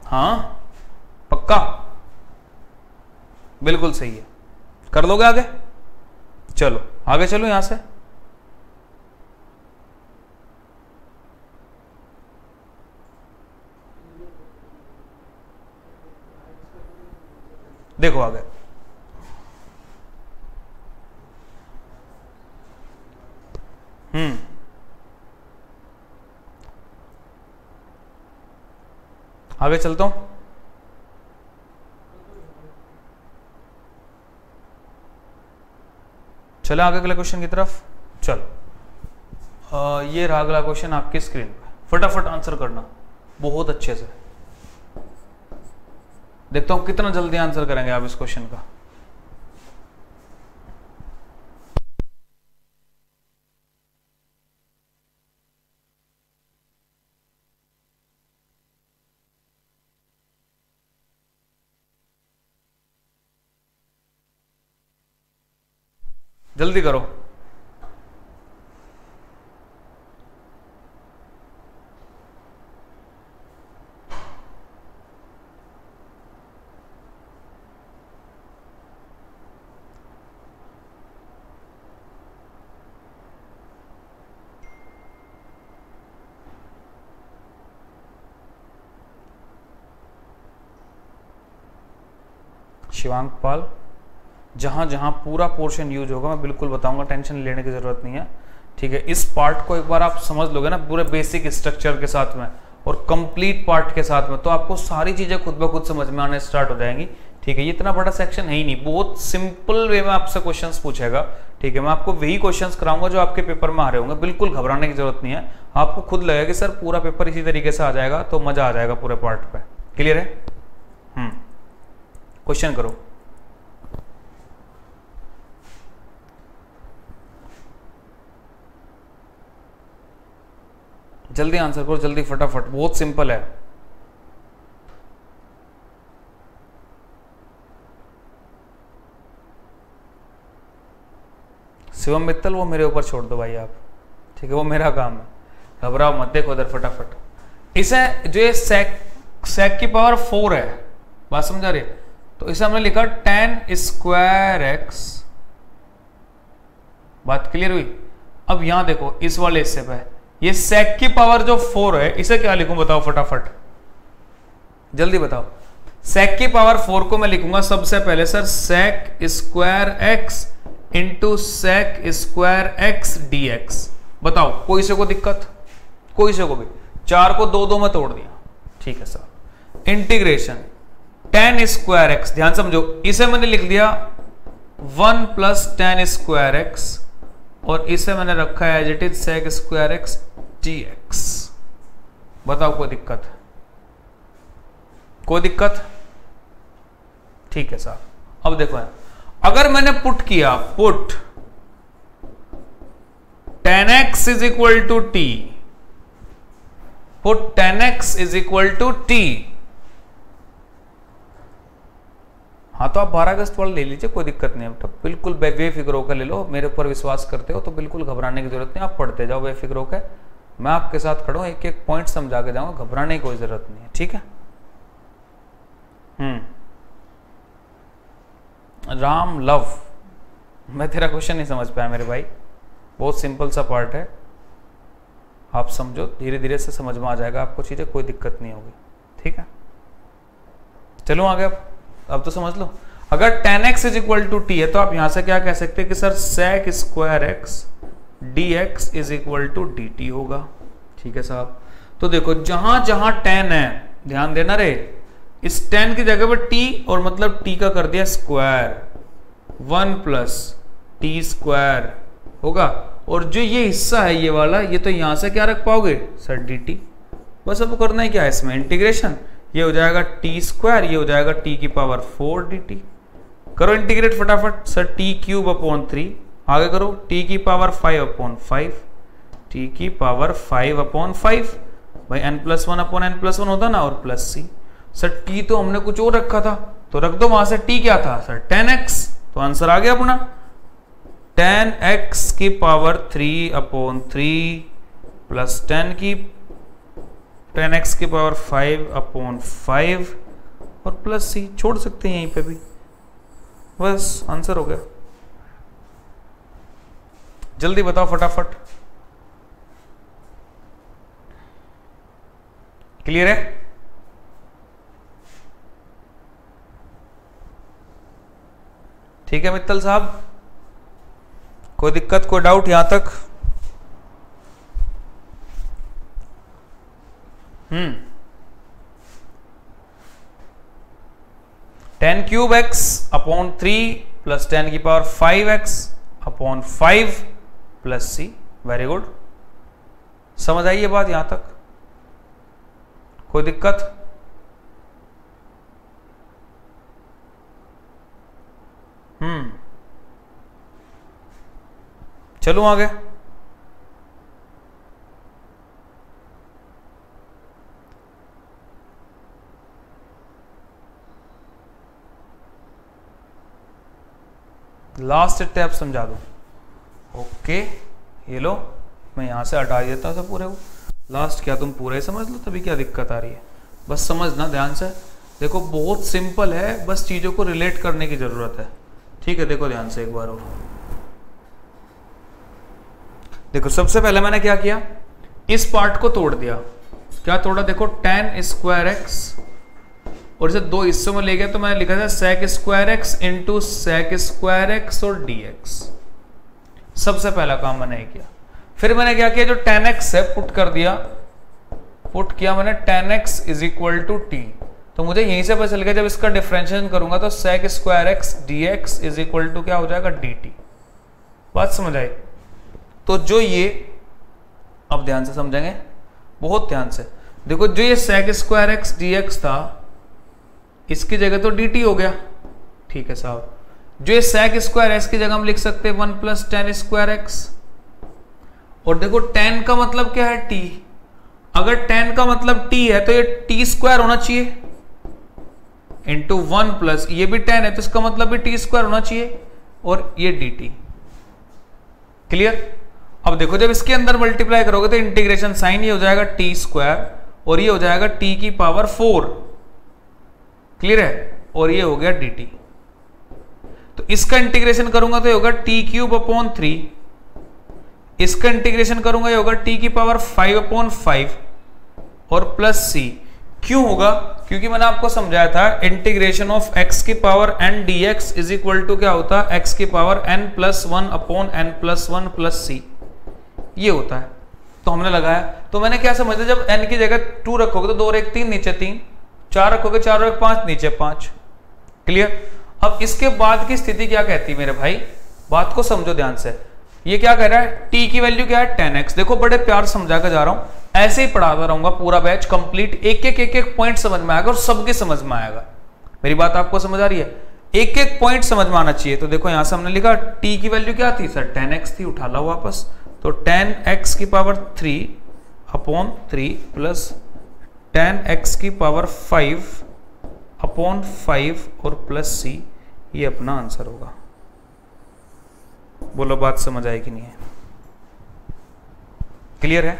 हाँ पक्का बिल्कुल सही है, कर लोगे आगे? चलो आगे चलो यहां से। देखो आगे हम्म आगे चलता हूं। चलो आगे अगले क्वेश्चन की तरफ। चलो आ, ये रहा अगला क्वेश्चन आपकी स्क्रीन पे, फटाफट आंसर करना बहुत अच्छे से। देखता हूं कितना जल्दी आंसर करेंगे आप इस क्वेश्चन का। जल्दी करो। शिवांक पाल, जहां जहां पूरा पोर्शन यूज होगा मैं बिल्कुल बताऊंगा, टेंशन लेने की जरूरत नहीं है, ठीक है? इस पार्ट को एक बार आप समझ लोगे ना पूरे बेसिक स्ट्रक्चर के साथ में और कंप्लीट पार्ट के साथ में, तो आपको सारी चीजें खुद ब खुद समझ में आने स्टार्ट हो जाएंगी, ठीक है? ये इतना बड़ा सेक्शन है ही नहीं, बहुत सिंपल वे में आपसे क्वेश्चंस पूछेगा, ठीक है? मैं आपको वही क्वेश्चंस कराऊंगा जो आपके पेपर में आ रहे होंगे, बिल्कुल घबराने की जरूरत नहीं है। आपको खुद लगेगा कि सर पूरा पेपर इसी तरीके से आ जाएगा तो मजा आ जाएगा पूरे पार्ट पे। क्लियर है? हम्म क्वेश्चन करो। जल्दी आंसर करो, जल्दी फटाफट, बहुत सिंपल है। शिवम मित्तल वो मेरे ऊपर छोड़ दो भाई आप, ठीक है? वो मेरा काम है, घबराओ मत। देखो इधर फटाफट, इसे जो ये सेक सेक की पावर फोर है, बात समझा रही है? तो इसे हमने लिखा टेन स्क्वायर एक्स। बात क्लियर हुई? अब यहां देखो इस वाले हिस्से पे ये सेक की पावर जो फोर है, इसे क्या लिखूं बताओ फटाफट, जल्दी बताओ। सेक की पावर फोर को मैं लिखूंगा सबसे पहले sir sec square x into sec square x D x. बताओ कोई इसे को दिक्कत? कोई से को भी, चार को दो दो में तोड़ दिया, ठीक है sir. Integration tan square x, ध्यान समझो, इसे मैंने लिख दिया one plus tan square x और इसे मैंने रखा है as it is sec square x t x. बताओ कोई दिक्कत है? कोई दिक्कत, ठीक है सर। अब देखो अगर मैंने पुट किया, put tan x is equal to t, put tan x is equal to t, हाँ तो आप बारह अगस्त वाला ले लीजिए, कोई दिक्कत नहीं है, तो बिल्कुल बेफिक्र होकर ले लो, मेरे ऊपर विश्वास करते हो तो बिल्कुल घबराने की जरूरत नहीं, आप पढ़ते जाओ बेफिक्र होकर, मैं आपके साथ खड़ा हूं, एक एक पॉइंट समझा के जाऊंगा, घबराने की कोई जरूरत नहीं है, ठीक है। हम्म राम लव, मैं तेरा क्वेश्चन नहीं समझ पाया मेरे भाई, बहुत सिंपल सा पार्ट है, आप समझो, धीरे धीरे से समझ में आ जाएगा आपको चीजें, कोई दिक्कत नहीं होगी, ठीक है। चलो आगे, आप अब तो समझ लो, अगर tan x is equal to t है तो आप यहां से क्या कह सकते हैं कि sir sec square x D x is equal to d t होगा, ठीक है साहब। तो देखो जहां जहां टेन है, ध्यान देना रे, इस टेन की जगह पर टी और मतलब टी का कर दिया square, one plus t square होगा, और जो ये हिस्सा है ये वाला, ये तो यहां से क्या रख पाओगे सर डी टी, बस अब करना है क्या है इसमें इंटीग्रेशन, ये हो जाएगा टी स्क्वायर, ये हो जाएगा टी की पावर फोर डी टी, करो इंटीग्रेट फटाफट, sir t cube upon three, आगे करो टी की power five upon five, t की पावर फाइव अपॉन फाइव, भाई n plus one upon n plus one होता ना, और प्लस सी, सर टी तो हमने कुछ और रखा था तो रख दो वहां से, टी क्या था सर टेन एक्स, तो आंसर आ गया अपना टेन एक्स की power three upon three plus tan की टेन एक्स की पावर फाइव अपॉन फाइव और प्लस सी, छोड़ सकते हैं यहीं पे भी, बस आंसर हो गया। जल्दी बताओ फटाफट, क्लियर है? ठीक है मित्तल साहब, कोई दिक्कत, कोई डाउट यहां तक? Hmm tan cube x upon three plus tan की power five x upon five plus c, very good, समझ आई ये बात यहां तक? कोई दिक्कत? हम्म चलो आगे, लास्ट स्टेप समझा दो, ओके ये लो, मैं यहाँ से हटा देता हूँ पूरे को, लास्ट क्या तुम पूरा ही समझ लो, तभी क्या दिक्कत आ रही है, बस समझना ध्यान से, देखो बहुत सिंपल है, बस चीज़ों को रिलेट करने की ज़रूरत है, ठीक है। देखो ध्यान से एक बार और देखो, सबसे पहले मैंने क्या किया, इस पार्ट को तोड़ दिया, क्या तोड़ा देखो टेन स्क्वायर एक्स और इसे दो हिस्सों में ले गया, तो मैंने लिखा था sec square x into sec square x और dx, सबसे पहला काम मैंने किया। फिर मैंने क्या किया, जो tan x है पुट कर दिया, पुट किया मैंने tan x is equal to t, तो मुझे यहीं से पता चल गया, जब इसका डिफ्रेंशिएशन करूंगा तो sec square x dx is equal to क्या हो जाएगा dt, बात समझ आई? तो जो ये, अब ध्यान से समझेंगे, बहुत ध्यान से देखो, जो ये sec स्क्वायर x dx था इसकी जगह तो dt हो गया, ठीक है साहब। जो ये sec स्क्वायर x की जगह हम लिख सकते हैं one plus tan square x, और देखो tan का मतलब क्या है t, अगर tan का मतलब t है तो ये t स्क्वायर होना चाहिए इंटू वन प्लस, ये भी tan है तो इसका मतलब भी t स्क्वायर होना चाहिए और ये dt, क्लियर। अब देखो जब इसके अंदर मल्टीप्लाई करोगे तो इंटीग्रेशन साइन ये हो जाएगा t स्क्वायर और ये हो जाएगा t की पावर फोर, क्लियर है, और ये हो गया dt, तो इसका इंटीग्रेशन करूंगा तो ये होगा टी क्यूब अपॉन थ्री, इसका इंटीग्रेशन करूंगा ये होगा t की पावर फाइव अपॉन फाइव और प्लस c, क्यों होगा क्योंकि मैंने आपको समझाया था इंटीग्रेशन ऑफ x की power n dx is equal to क्या होता है x की power n plus one upon n plus one plus c, ये होता है। तो हमने लगाया, तो मैंने क्या समझा, जब एन की जगह टू रखोगे तो दो और एक तीन, नीचे तीन, चार रखोगे चार और एक पांच, नीचे पांच। क्लियर। अब इसके बाद की स्थिति क्या कहती है मेरे भाई, बात को समझो ध्यान से। ये क्या कह रहा है, टी की वैल्यू क्या है टेन एक्स। देखो बड़े प्यार समझा कर जा रहा हूं, ऐसे ही पढ़ाता रहूंगा पूरा बैच कंप्लीट, एक एक एक एक पॉइंट समझ में आएगा और सबके समझ में आएगा। मेरी बात आपको समझ आ रही है, एक एक पॉइंट समझ में आना चाहिए। तो देखो यहां से हमने लिखा टी की वैल्यू क्या थी सर टेन एक्स थी, उठा लो वापस, तो टेन एक्स की power three upon three plus tan x की पावर फाइव अपॉन फाइव और प्लस सी, ये अपना आंसर होगा। बोलो बात समझ आई कि नहीं है, क्लियर है।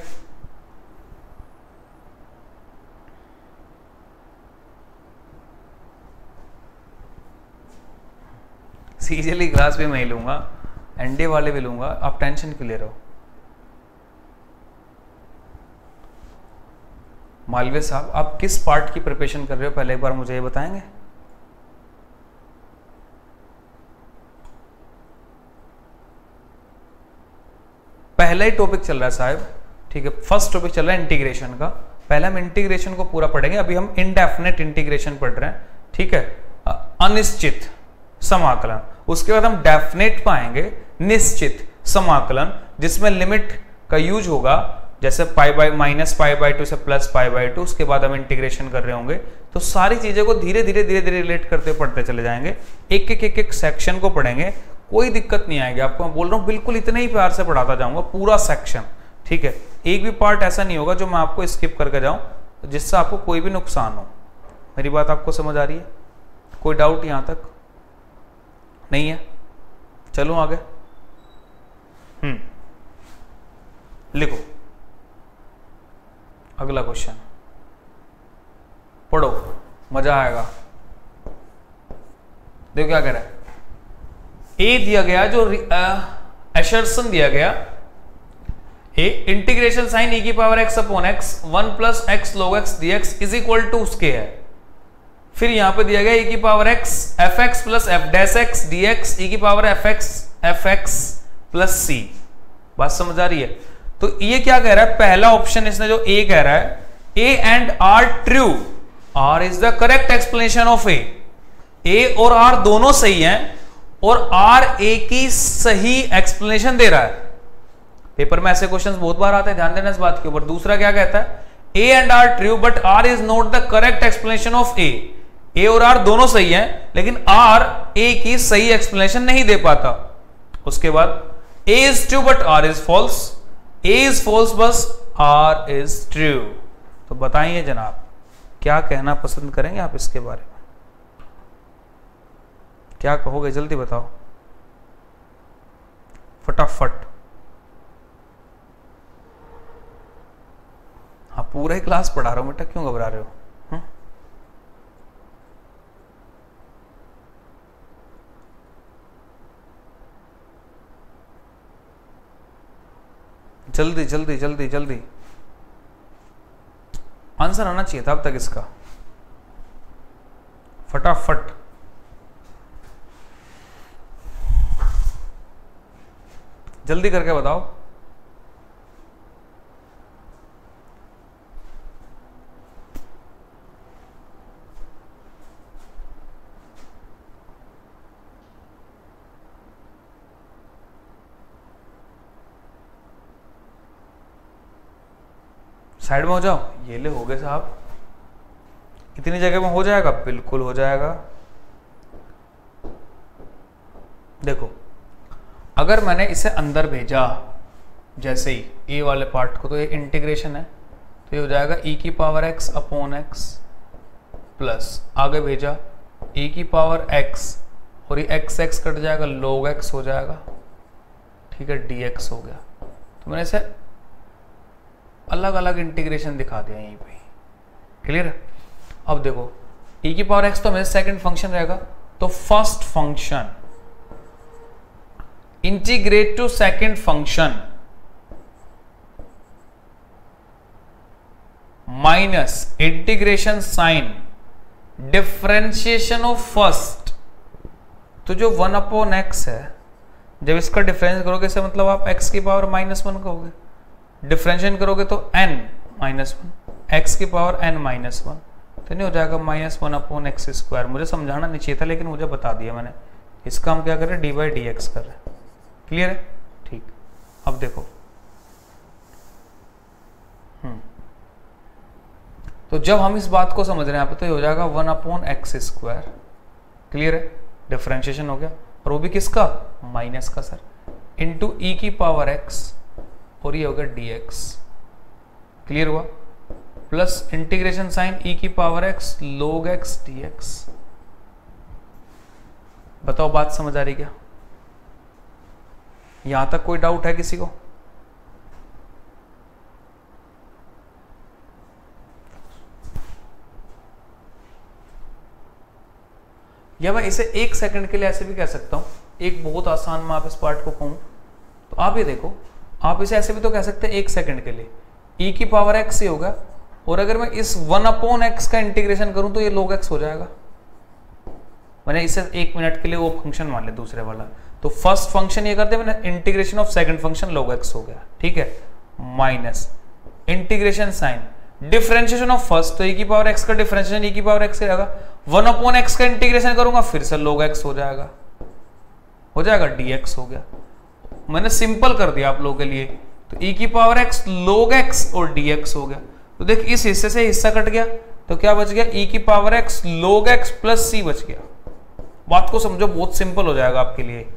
सीजीएल क्लास भी मैं लूंगा, एनडीए वाले भी लूंगा, आप टेंशन क्यों ले रहे हो। मालवीय साहब आप किस पार्ट की प्रिपरेशन कर रहे हो, पहले एक बार मुझे ये बताएंगे। पहला ही टॉपिक चल रहा है साहब, ठीक है, फर्स्ट टॉपिक चल रहा है इंटीग्रेशन का। पहले हम इंटीग्रेशन को पूरा पढ़ेंगे, अभी हम इनडेफिनेट इंटीग्रेशन पढ़ रहे हैं, ठीक है, अनिश्चित समाकलन। उसके बाद हम डेफिनेट पाएंगे निश्चित समाकलन, जिसमें लिमिट का यूज होगा, जैसे pi by minus pi by two से प्लस पाई बाय टू। उसके बाद हम इंटीग्रेशन कर रहे होंगे, तो सारी चीजें को धीरे धीरे धीरे धीरे रिलेट करते पढ़ते चले जाएंगे, एक एक एक एक सेक्शन को पढ़ेंगे, कोई दिक्कत नहीं आएगी आपको। मैं बोल रहा हूँ बिल्कुल इतने ही प्यार से पढ़ाता जाऊंगा पूरा सेक्शन, ठीक है। एक भी पार्ट ऐसा नहीं होगा जो मैं आपको स्किप करके जाऊँ, जिससे आपको कोई भी नुकसान हो। मेरी बात आपको समझ आ रही है, कोई डाउट यहाँ तक नहीं है। चलो आगे, हम्म लिखो अगला क्वेश्चन, पढ़ो मजा आएगा। देखो क्या कह रहा है, ए दिया गया जो एशर्सन दिया गया, ए इंटीग्रेशन साइन ई की power x upon x one plus x log x D x is equal to उसके है। फिर यहाँ पे दिया गया e की power x F x plus F dash X D X e की power F X F x plus C. बात समझ आ रही है। तो ये क्या कह रहा है, पहला ऑप्शन इसने जो a कह रहा है, a and r true, r is the correct explanation of a। a और r दोनों सही हैं और r a की सही एक्सप्लेनेशन दे रहा है। पेपर में ऐसे क्वेश्चंस बहुत बार आते हैं, ध्यान देना इस बात के ऊपर। दूसरा क्या कहता है, a and r true but r is not the correct explanation of a। A और आर दोनों सही हैं लेकिन आर ए की सही एक्सप्लेनेशन नहीं दे पाता। उसके बाद A is true but R is false, A is false बस आर इज ट्रू। तो बताइए जनाब क्या कहना पसंद करेंगे आप इसके बारे में, क्या कहोगे, जल्दी बताओ फटाफट। हाँ पूरा ही क्लास पढ़ा रहा हूं बेटा, क्यों घबरा रहे हो। जल्दी जल्दी जल्दी जल्दी आंसर आना चाहिए था अब तक इसका, फटाफट। जल्दी करके बताओ, साइड में हो जाओ। ये ले हो गए साहब, इतनी जगह में हो जाएगा, बिल्कुल हो जाएगा। देखो अगर मैंने इसे अंदर भेजा जैसे ही ए वाले पार्ट को, तो ये इंटीग्रेशन है तो ये हो जाएगा e की power x upon x plus, आगे भेजा e की पावर x और ये x x कट जाएगा, लॉग x हो जाएगा, ठीक है, dx हो गया। तो मैंने इसे अलग अलग इंटीग्रेशन दिखा दिया यहीं पे, क्लियर। अब देखो e की पावर x तो मेरा सेकंड फंक्शन रहेगा, तो first function integrate to second function minus integration sign differentiation of first. तो जो वन अपॉन एक्स है, जब इसका डिफरेंस करोगे इससे मतलब आप x की पावर माइनस वन कहोगे, डिफ्रेंशिएशन करोगे तो एन माइनस वन, एक्स की पावर एन माइनस वन, तो नहीं हो जाएगा minus one upon x square. मुझे समझाना नहीं चाहिए था लेकिन मुझे बता दिया मैंने। इसका हम क्या कर रहे हैं, डी बाई डी एक्स कर रहे हैं। क्लियर है? ठीक। अब देखो हम्म तो जब हम इस बात को समझ रहे हैं यहाँ पे तो ये हो जाएगा one upon x square. Clear है? डिफ्रेंशिएशन हो गया और वो भी किसका, माइनस का सर, इंटू ई की पावर एक्स और ये होगा डी एक्स। क्लियर हुआ? प्लस इंटीग्रेशन साइन ई की power x log x D x. बताओ बात समझ आ रही क्या? यहां तक कोई डाउट है किसी को? या मैं इसे एक सेकंड के लिए ऐसे भी कह सकता हूं, एक बहुत आसान मैं आप इस पार्ट को कहूं तो आप ये देखो, आप इसे ऐसे भी तो कह सकते हैं एक सेकंड के लिए, e की पावर x ही होगा और अगर मैं इस वन अपॉन एक्स का इंटीग्रेशन करूं तो ये log x हो जाएगा। मैंने इसे एक मिनट के लिए वो फंक्शन मान लिया दूसरे वाला, तो फर्स्ट फंक्शन ये कर दिया मैंने, integration of second function log x हो गया। ठीक है, minus integration sign differentiation of first, तो e की पावर x का डिफरेंशिएशन e की पावर x रहेगा, वन अपॉन एक्स का इंटीग्रेशन करूंगा फिर से log x हो जाएगा, हो जाएगा dx हो गया। मैंने सिंपल कर दिया आप लोगों के लिए, तो e की पावर x log x और dx हो गया। तो देख इस हिस्से से हिस्सा कट गया तो क्या बच गया, e की power x log x plus c बच गया। बात को समझो, बहुत सिंपल हो जाएगा आपके लिए।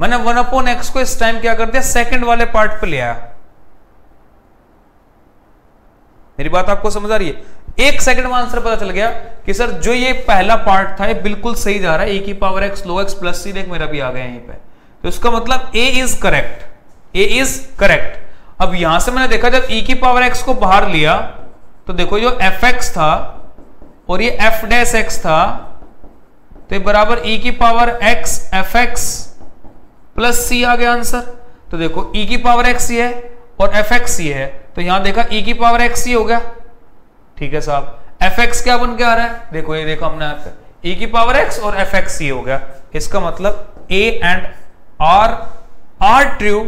मैंने वन अपॉन एक्स को इस टाइम क्या कर दिया, सेकंड वाले पार्ट पे ले आया। मेरी बात आपको समझ आ रही है? एक सेकंड में आंसर पता चल गया कि सर जो ये पहला पार्ट था ये बिल्कुल सही जा रहा है, e की power x log x plus c, देख मेरा भी आ गया यहीं पे। तो इसका मतलब a is correct, a is correct. अब यहां से मैंने देखा जब e की पावर x को बाहर लिया तो देखो जो एफ एक्स था और ये f डैश x था तो ये बराबर e की power x F x plus c आ गया आंसर। तो देखो e की पावर x ये है और एफ एक्स ये है, तो यहां देखा e की पावर x ही हो गया। ठीक है साहब, एफ एक्स क्या बन के आ रहा है, देखो ये देखो हमने यहाँ पे e की पावर x और एफ एक्स ये हो गया। इसका मतलब a and r are true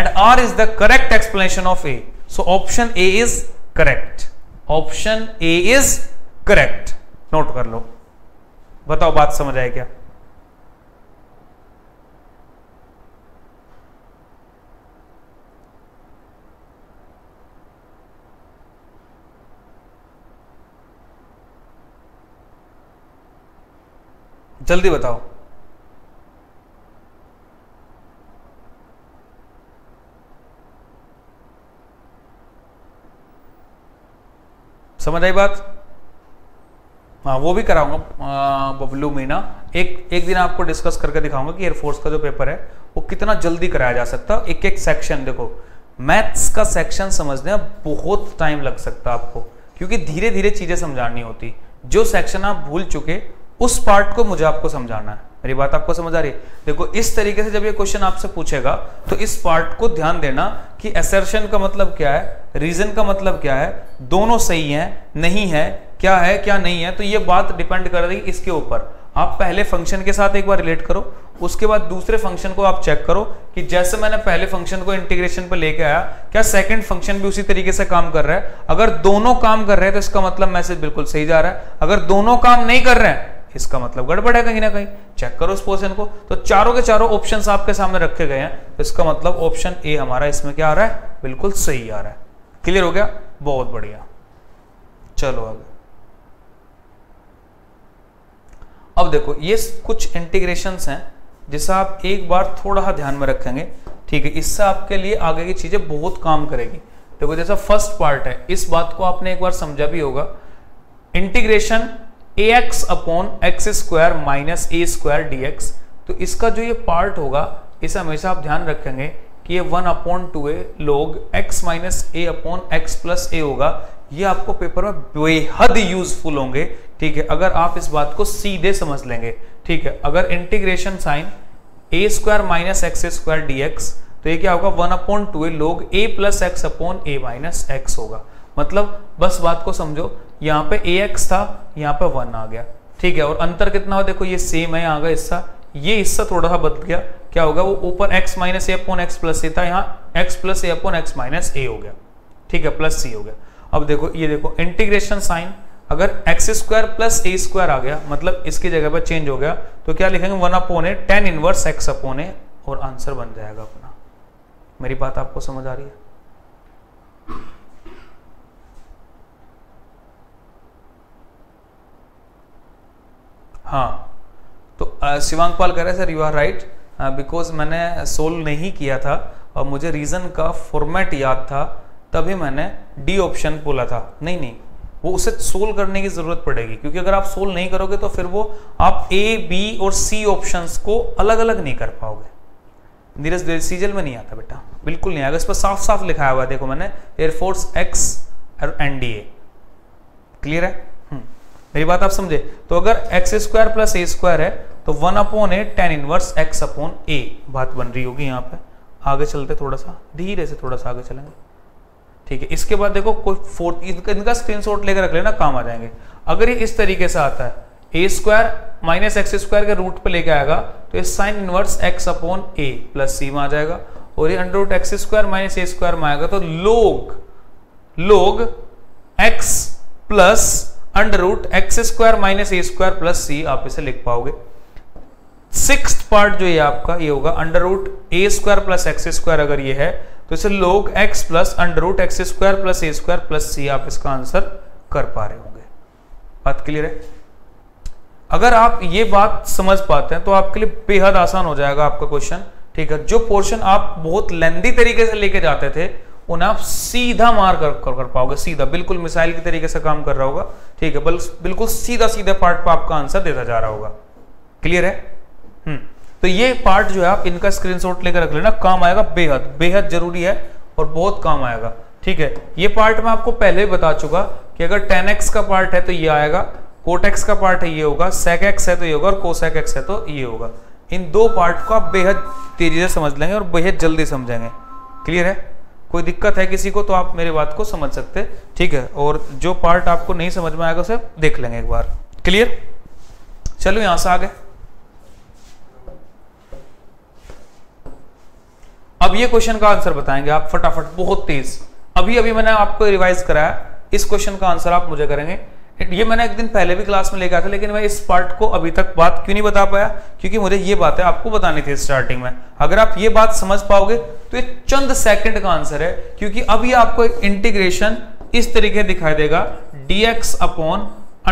and R is the correct explanation of A, so option A is correct, option A is correct, note कर लो। बताओ बात समझ आए क्या? जल्दी बताओ। समझ आई बात? हाँ, वो भी कराऊंगा बबलू मीना, एक एक दिन आपको डिस्कस करके दिखाऊंगा कि एयरफोर्स का जो पेपर है वो कितना जल्दी कराया जा सकता है। एक एक सेक्शन देखो, मैथ्स का सेक्शन समझने में बहुत टाइम लग सकता है आपको, क्योंकि धीरे धीरे चीजें समझानी होती। जो सेक्शन आप भूल चुके उस पार्ट को मुझे आपको समझाना है। मेरी बात आपको समझ आ रही है? देखो इस तरीके से जब ये क्वेश्चन आपसे पूछेगा तो इस पार्ट को ध्यान देना कि असर्शन का मतलब क्या है, रीजन का मतलब क्या है, दोनों सही है नहीं है, क्या है क्या नहीं है। तो ये बात डिपेंड कर रही है इसके ऊपर। आप पहले फंक्शन के साथ एक बार रिलेट करो, उसके बाद दूसरे फंक्शन को आप चेक करो कि जैसे मैंने पहले फंक्शन को इंटीग्रेशन पर लेके आया क्या सेकंड फंक्शन भी उसी तरीके से काम कर रहा है। अगर दोनों काम कर रहे हैं तो इसका मतलब मैसेज बिल्कुल सही जा रहा है, अगर दोनों काम नहीं कर रहे हैं इसका मतलब गड़बड़ है कहीं ना कहीं। चेक करो उस पोर्शन को, तो चारों के चारों ऑप्शंस आपके सामने रखे गए हैं, तो इसका मतलब ऑप्शन ए हमारा इसमें क्या आ रहा है, बिल्कुल सही आ रहा है। क्लियर हो गया? बहुत बढ़िया। चलो आगे, अब देखो ये कुछ इंटीग्रेशंस हैं जिसे आप एक बार थोड़ा ध्यान में रखेंगे, ठीक है, इससे आपके लिए आगे की चीजें बहुत काम करेगी। देखो जैसा फर्स्ट पार्ट है, इस बात को आपने एक बार समझा भी होगा, integration ax upon x square minus a square dx। तो इसका जो ये पार्ट होगा इसे हमेशा आप ध्यान रखेंगे कि ये one upon two a log x minus a upon x plus a होगा। ये आपको पेपर में बेहद यूजफुल होंगे, ठीक है, अगर आप इस बात को सीधे समझ लेंगे। ठीक है, अगर integration sign a square minus x square dx तो ये क्या होगा, one upon two a log a plus x upon a minus x होगा। मतलब बस बात को समझो, यहाँ पे ax था यहाँ पे वन आ गया, ठीक है, और अंतर कितना हो, देखो ये सेम है, यहाँ का हिस्सा ये हिस्सा थोड़ा सा बदल गया, क्या होगा वो ऊपर x minus a upon x plus a था, यहाँ x plus a upon x minus a हो गया। ठीक है, प्लस सी हो गया। अब देखो ये देखो इंटीग्रेशन साइन, अगर x square plus a square आ गया मतलब इसकी जगह पर चेंज हो गया, तो क्या लिखेंगे one upon a tan inverse x upon a, और आंसर बन जाएगा अपना। मेरी बात आपको समझ आ रही है? हाँ, तो शिवांग पाल कह रहे हैं sir you are right, because मैंने सोल्व नहीं किया था और मुझे रीजन का फॉर्मेट याद था तभी मैंने डी ऑप्शन बोला था। नहीं नहीं, वो उसे सोल्व करने की जरूरत पड़ेगी, क्योंकि अगर आप सोल्व नहीं करोगे तो फिर वो आप ए बी और सी ऑप्शंस को अलग अलग नहीं कर पाओगे। नीरज सीजल में नहीं आता बेटा, बिल्कुल नहीं आएगा, इस पर साफ साफ लिखाया हुआ है। देखो मैंने एयरफोर्स एक्स और एनडीए, क्लियर है? मेरी बात आप समझे? तो अगर x square plus a square है तो one upon a tan inverse x upon a बात बन रही होगी। यहाँ पे आगे चलते थोड़ा सा धीरे से, थोड़ा सा आगे चलेंगे, ठीक है। इसके बाद देखो कोई फोर्थ, इनका, इनका स्क्रीनशॉट लेकर रख लेना, काम आ जाएंगे। अगर ये इस तरीके से आता है a square minus x square के रूट पे लेके आएगा तो ये sine inverse x upon a plus c में आ जाएगा, और ये under root x square minus a square में आएगा, तो log log x plus under root x square minus a square plus c आप इसे लिख पाओगे। सिक्स्थ पार्ट जो ये आपका ये होगा under root a square plus x square, अगर ये है तो इसे log x plus under root x square plus a square plus c आप इसका आंसर कर पा रहे होंगे। बात क्लियर है? अगर आप ये बात समझ पाते हैं तो आपके लिए बेहद आसान हो जाएगा आपका क्वेश्चन, ठीक है। जो पोर्शन आप बहुत लेंथी तरीके से लेके जाते थे उन्हें आप सीधा मार कर, कर, कर पाओगे, सीधा बिल्कुल मिसाइल की तरीके से काम कर रहा होगा, ठीक है। बिल्कुल सीधा सीधा पार्ट पर आपका आंसर देता जा रहा होगा, क्लियर है? हम्म, तो ये पार्ट जो है आप इनका स्क्रीनशॉट लेकर रख लेना, काम आएगा, बेहद बेहद जरूरी है और बहुत काम आएगा, ठीक है। ये पार्ट मैं आपको पहले भी बता चुका कि अगर टेन एक्स का पार्ट है तो ये आएगा, कोट एक्स का पार्ट है ये होगा, सेक एक्स है तो ये होगा, और कोसेक एक्स है तो ये होगा। इन दो पार्ट को आप बेहद तेजी से समझ लेंगे और बेहद जल्दी समझेंगे, क्लियर है? कोई दिक्कत है किसी को तो आप मेरी बात को समझ सकते, ठीक है। और जो पार्ट आपको नहीं समझ में आएगा उसे देख लेंगे एक बार, क्लियर? चलो यहां से आगे। अब ये क्वेश्चन का आंसर बताएंगे आप फटाफट, बहुत तेज। अभी अभी मैंने आपको रिवाइज कराया, इस क्वेश्चन का आंसर आप मुझे करेंगे। ये मैंने एक दिन पहले भी क्लास में लेके आया था, लेकिन मैं इस पार्ट को अभी तक बात क्यों नहीं बता पाया, क्योंकि मुझे ये बातें आपको बतानी थी स्टार्टिंग में। अगर आप ये बात समझ पाओगे तो ये चंद सेकंड का आंसर है, क्योंकि अभी आपको एक इंटीग्रेशन इस तरीके दिखाई देगा, dx upon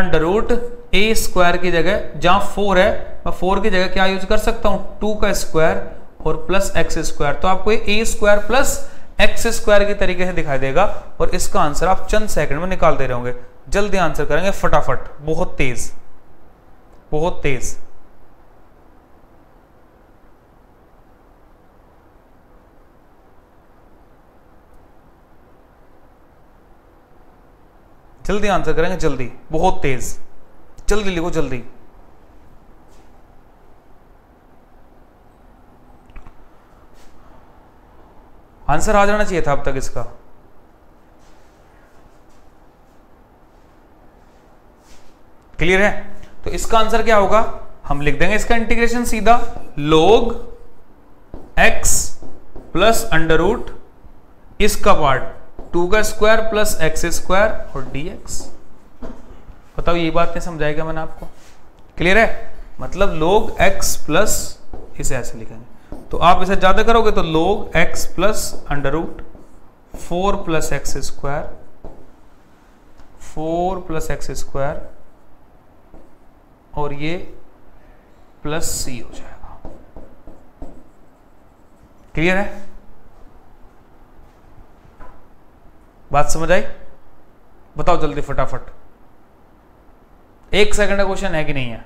under root a square की जगह, जहां फोर है मैं फोर की जगह क्या यूज कर सकता हूँ, टू का स्क्वायर और प्लस एक्स स्क्वायर, तो आपको a square plus x square के तरीके से दिखाई देगा, और इसका आंसर आप चंद सेकंड में निकाल दे रहे होंगे। जल्दी आंसर करेंगे फटाफट, बहुत तेज बहुत तेज। जल्दी आंसर करेंगे, जल्दी, बहुत तेज, जल्दी लिखो जल्दी। आंसर आ जाना चाहिए था अब तक इसका। क्लियर है? तो इसका आंसर क्या होगा, हम लिख देंगे इसका इंटीग्रेशन सीधा, log x plus under root इसका पार्ट टू का स्क्वायर प्लस एक्स स्क्वायर और dx। बताओ ये बात नहीं समझाएगा मैंने आपको, क्लियर है? मतलब log x प्लस इसे ऐसे लिखेंगे, तो आप इसे ज्यादा करोगे तो log x plus under root four plus x square four plus x square और ये प्लस सी हो जाएगा, क्लियर है? बात समझ आई? बताओ जल्दी फटाफट, एक सेकंड का क्वेश्चन है कि नहीं है?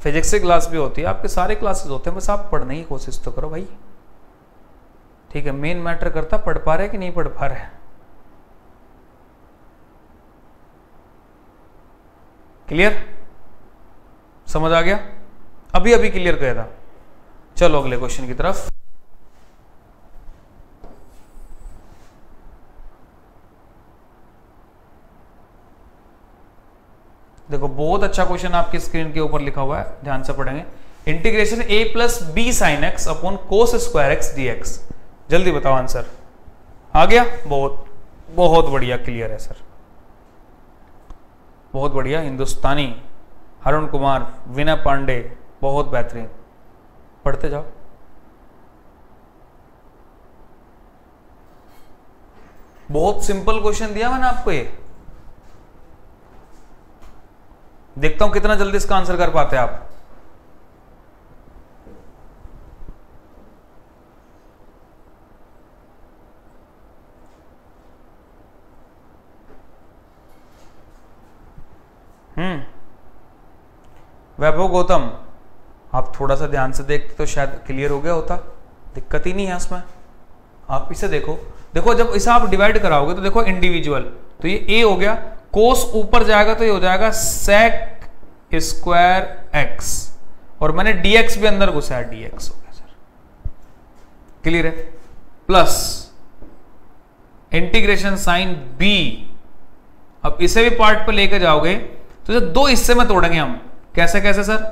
फिजिक्स की क्लास भी होती है, आपके सारे क्लासेस होते हैं, बस आप पढ़ने की कोशिश तो करो भाई, ठीक है। मेन मैटर करता पढ़ पा रहे कि नहीं पढ़ पा रहे। क्लियर? समझ आ गया? अभी अभी क्लियर कह था। चलो अगले क्वेश्चन की तरफ। देखो देखो बहुत अच्छा क्वेश्चन आपकी स्क्रीन के ऊपर लिखा हुआ है, ध्यान से पढ़ेंगे। Integration a plus b sine x upon cos square x D x, जल्दी बताओ आंसर आ गया। बहुत बहुत बढ़िया, क्लियर है सर, बहुत बढ़िया। हिंदुस्तानी अरुण कुमार, विनय पांडे, बहुत बेहतरीन, पढ़ते जाओ। बहुत सिंपल क्वेश्चन दिया मैंने आपको, ये देखता हूं कितना जल्दी इसका आंसर कर पाते हैं आप। हम्म वैभव गौतम, आप थोड़ा सा ध्यान से देखते तो शायद क्लियर हो गया होता, दिक्कत ही नहीं है इसमें। आप इसे देखो, देखो जब इसे आप डिवाइड कराओगे तो देखो इंडिविजुअल, तो ये ए हो गया, कोस ऊपर जाएगा तो ये हो जाएगा सेक स्क्वायर एक्स, और मैंने डीएक्स भी अंदर घुसाया, डीएक्स हो गया सर, क्लियर है। प्लस इंटीग्रेशन साइन बी, अब इसे भी पार्ट पर लेकर जाओगे तो जब दो हिस्से में तोड़ेंगे हम, कैसे कैसे सर,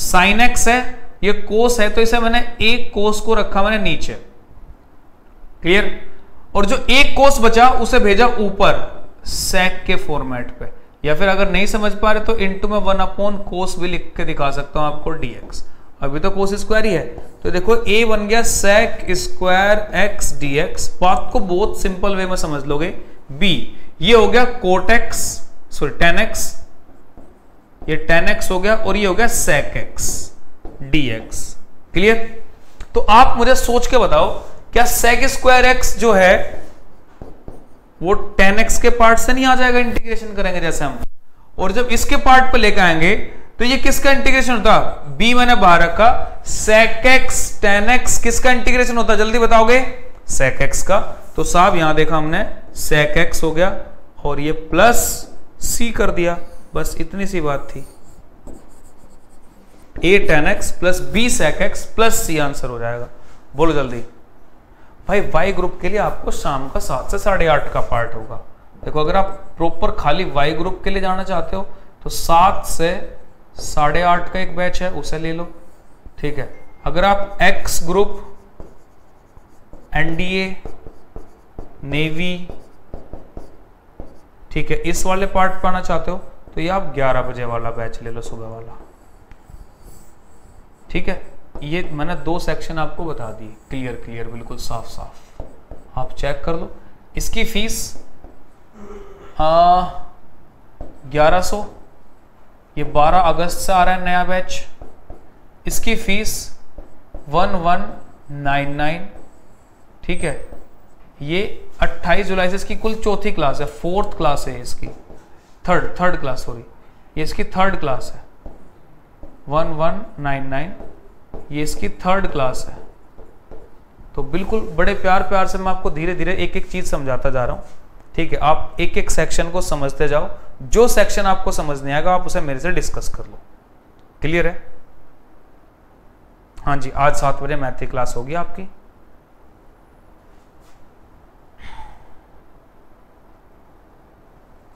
साइन एक्स है, ये कोस है, तो इसे मैंने एक कोस को रखा मैंने नीचे, क्लियर, और जो एक कोस बचा उसे भेजा ऊपर सेक के फॉर्मेट पे, या फिर अगर नहीं समझ पा रहे तो इनटू में वन अपॉन कोस भी लिख के दिखा सकता हूं आपको डीएक्स, अभी तो कोस स्क्वायर ही है, तो देखो ए बन गया सेक स्क्वायर एक्स डीएक्स, बात को बहुत सिंपल वे में समझ लोगे। बी ये हो गया कोटेक्स, सॉरी टेन एक्स, ये टेन एक्स हो गया, और ये हो गया सेक एक्स डीएक्स, क्लियर। तो आप मुझे सोच के बताओ क्या सेक स्क्वायर एक्स जो है वो टेन एक्स के पार्ट से नहीं आ जाएगा, इंटीग्रेशन करेंगे जैसे हम, और जब इसके पार्ट पर लेकर आएंगे तो ये किसका इंटीग्रेशन होता, बी मैंने बाहर रखा, सेक एक्स टेन एक्स किसका इंटीग्रेशन होता, जल्दी बताओगे, सेक एक्स का, तो साहब यहां देखा हमने सेक एक्स हो गया और ये प्लस सी कर दिया, बस इतनी सी बात थी। A ten x plus b sec x plus c answer हो जाएगा, बोलो जल्दी भाई। वाई ग्रुप के लिए आपको शाम का सात से साढ़े आठ का पार्ट होगा, देखो अगर आप प्रॉपर खाली वाई ग्रुप के लिए जाना चाहते हो तो सात से साढ़े आठ का एक बैच है, उसे ले लो, ठीक है। अगर आप एक्स ग्रुप, एनडीए, नेवी, ठीक है, इस वाले पार्ट पर आना चाहते हो तो ये आप ग्यारह बजे वाला बैच ले लो, सुबह वाला, ठीक है। ये मैंने दो सेक्शन आपको बता दिए, क्लियर क्लियर बिल्कुल साफ साफ, आप चेक कर लो। इसकी फीस ग्यारह सौ, ये बारह अगस्त से आ रहा है नया बैच, इसकी फीस ग्यारह सौ निन्यानवे, ठीक है। ये अट्ठाईस जुलाई से इसकी कुल चौथी क्लास है, फोर्थ क्लास है इसकी, थर्ड थर्ड क्लास सॉरी, ये इसकी थर्ड क्लास है, ग्यारह सौ निन्यानवे ये इसकी थर्ड क्लास है। तो बिल्कुल बड़े प्यार प्यार से मैं आपको धीरे धीरे एक एक चीज समझाता जा रहा हूं, ठीक है। आप एक एक सेक्शन को समझते जाओ, जो सेक्शन आपको समझ नहीं आएगा आप उसे मेरे से डिस्कस कर लो, क्लियर है। हाँ जी, आज सात बजे मैथ की क्लास होगी आपकी।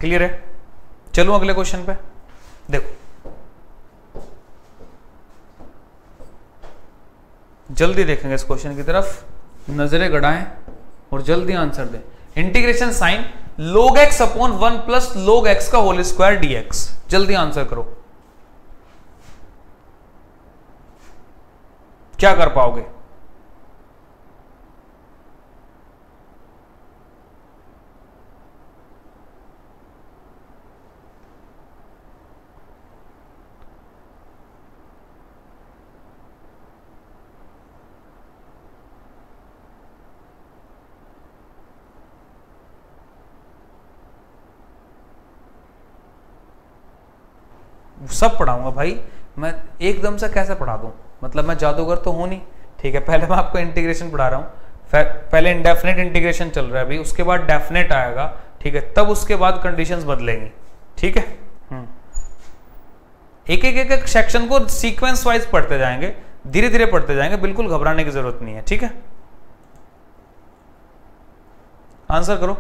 क्लियर है, चलो अगले क्वेश्चन पे। देखो जल्दी देखेंगे इस क्वेश्चन की तरफ, नजरें गड़ाएं और जल्दी आंसर दें। Integration sign log x upon one plus log x का होल स्क्वायर dx, जल्दी आंसर करो, क्या कर पाओगे। सब पढ़ाऊंगा भाई मैं, एकदम से कैसे पढ़ा दूं, मतलब मैं जादूगर तो हूं नहीं, ठीक है। पहले मैं आपको इंटीग्रेशन पढ़ा रहा हूं, पहले इंडेफिनेट इंटीग्रेशन चल रहा है अभी, उसके बाद डेफिनेट आएगा, ठीक है, तब उसके बाद कंडीशंस बदलेंगी, ठीक है। एक एक एक एक सेक्शन को सीक्वेंस वाइज पढ़ते जाएंगे, धीरे धीरे पढ़ते जाएंगे, बिल्कुल घबराने की जरूरत नहीं है, ठीक है। आंसर करो,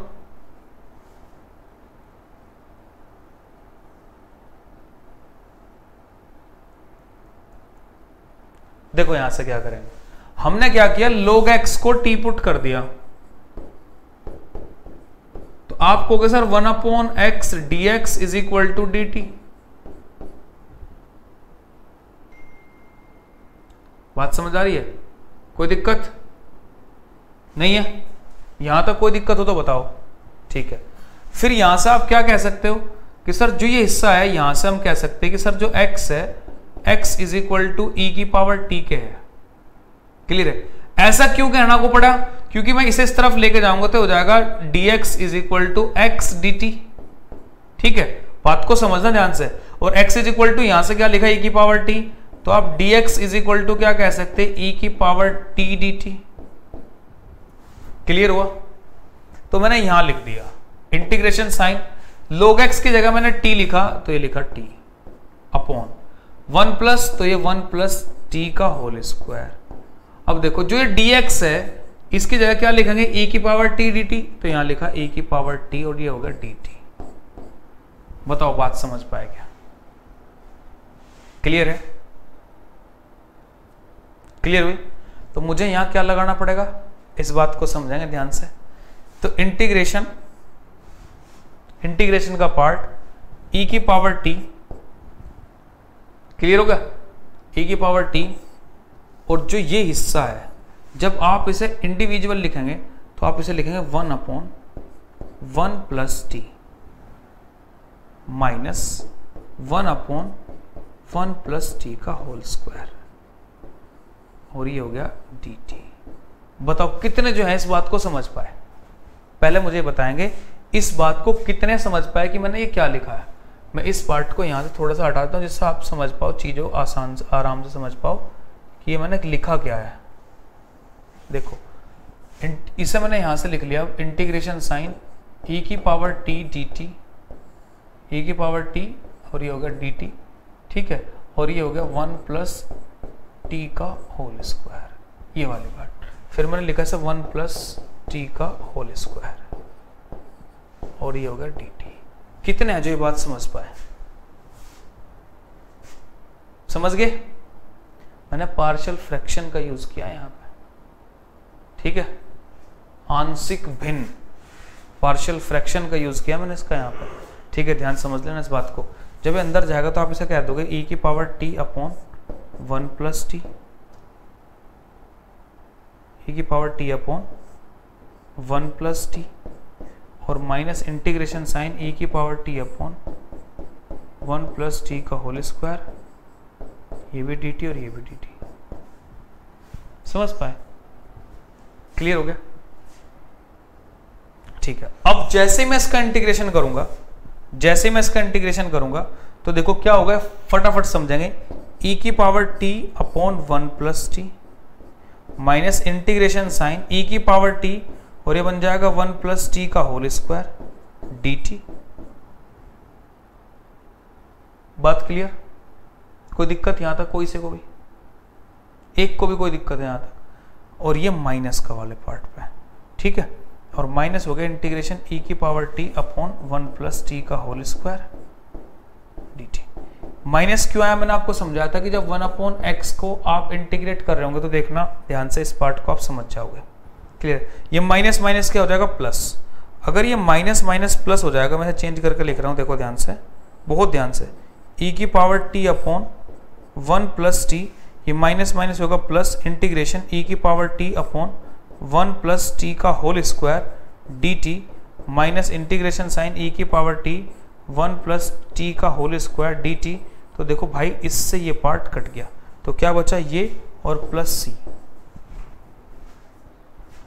देखो यहां से क्या करें, हमने क्या किया, लोग एक्स को टी पुट कर दिया, तो आप कहोगे sir one upon x D x is equal to d t. बात समझ आ रही है, कोई दिक्कत नहीं है? यहां तक कोई दिक्कत हो तो बताओ, ठीक है। फिर यहां से आप क्या कह सकते हो कि सर जो ये हिस्सा है यहां से हम कह सकते हैं कि सर जो x है x is equal to e की पावर टी के है। क्लियर है? ऐसा क्यों कहना को पड़ा, क्योंकि मैं इसे इस तरफ लेके जाऊंगा तो हो जाएगा dx is equal to x d t. ठीक है, बात को समझना ध्यान से। और x इज इक्वल टू यहां से क्या लिखा, ई की पावर टी, तो आप dx इज इक्वल टू क्या कह सकते हैं, e की पावर t dt। क्लियर हुआ? तो मैंने यहां लिख दिया इंटीग्रेशन साइन, log x की जगह मैंने t लिखा तो ये लिखा t अपॉन वन प्लस, तो ये वन प्लस टी का होल स्क्वायर। अब देखो जो ये dx है इसकी जगह क्या लिखेंगे, e की पावर t dt, तो यहां लिखा e की पावर t और ये होगा dt। बताओ बात समझ पाए क्या? क्लियर है? क्लियर हुई? तो मुझे यहां क्या लगाना पड़ेगा, इस बात को समझेंगे ध्यान से। तो इंटीग्रेशन, इंटीग्रेशन का पार्ट e की पावर t, क्लियर होगा, e की पावर t। और जो ये हिस्सा है जब आप इसे इंडिविजुअल लिखेंगे तो आप इसे लिखेंगे one upon one plus t minus one upon one plus t का होल स्क्वायर और ये हो गया डी टी। बताओ कितने जो है इस बात को समझ पाए, पहले मुझे बताएंगे इस बात को कितने समझ पाए कि मैंने ये क्या लिखा है। मैं इस पार्ट को यहाँ से थोड़ा सा हटा देता हूँ जिससे आप समझ पाओ, चीज़ों आसान से आराम से समझ पाओ कि ये मैंने लिखा क्या है। देखो इसे मैंने यहाँ से लिख लिया, अब इंटीग्रेशन साइन ई की power t d t, e की पावर टी और ये हो गया डी टी। ठीक है, और ये हो गया वन प्लस टी का होल स्क्वायर, ये वाली बात। फिर मैंने लिखा सब वन प्लस टी का होल स्क्वायर और ये होगा डी टी। कितने हैं जो ये बात समझ पाए? समझ गए? मैंने पार्शियल फ्रैक्शन का यूज किया यहां पे, ठीक है, आंशिक भिन्न पार्शियल फ्रैक्शन का यूज किया मैंने इसका यहां पे। ठीक है, ध्यान समझ लेना इस बात को। जब ये अंदर जाएगा तो आप इसे कह दोगे ई की power t upon one plus t, e की power t upon one plus t और माइनस इंटीग्रेशन साइन ई की power t upon one plus t का होल स्क्वायर, ये भी डी टी और ये भी डी टी। समझ पाए? क्लियर हो गया? ठीक है। अब जैसे मैं इसका इंटीग्रेशन करूंगा, जैसे मैं इसका इंटीग्रेशन करूंगा तो देखो क्या होगा, फटाफट समझेंगे, ई की power t upon one plus t minus integration sign e की पावर टी और ये बन जाएगा वन प्लस टी का होल स्क्वायर डी टी। बात क्लियर? कोई दिक्कत यहां तक, कोई से को भी एक को भी कोई दिक्कत है यहां तक? और ये माइनस का वाले पार्ट पे, ठीक है, और माइनस हो गया इंटीग्रेशन ई की power t upon one plus t का whole square d t. Minus क्यों आया, मैंने आपको समझाया था कि जब वन अपॉन एक्स को आप इंटीग्रेट कर रहे होंगे तो देखना ध्यान से इस पार्ट को आप समझ जाओगे। क्लियर? ये माइनस माइनस क्या हो जाएगा, प्लस। अगर ये माइनस माइनस प्लस हो जाएगा, मैं चेंज करके लिख रहा हूँ, देखो ध्यान से, बहुत ध्यान से, ई की power t upon one plus t, ये माइनस माइनस होगा प्लस, इंटीग्रेशन ई की power t upon one plus t का whole square d t minus integration sign e की power t one plus t का whole square d t. तो देखो भाई इससे ये पार्ट कट गया तो क्या बचा, ये और प्लस सी।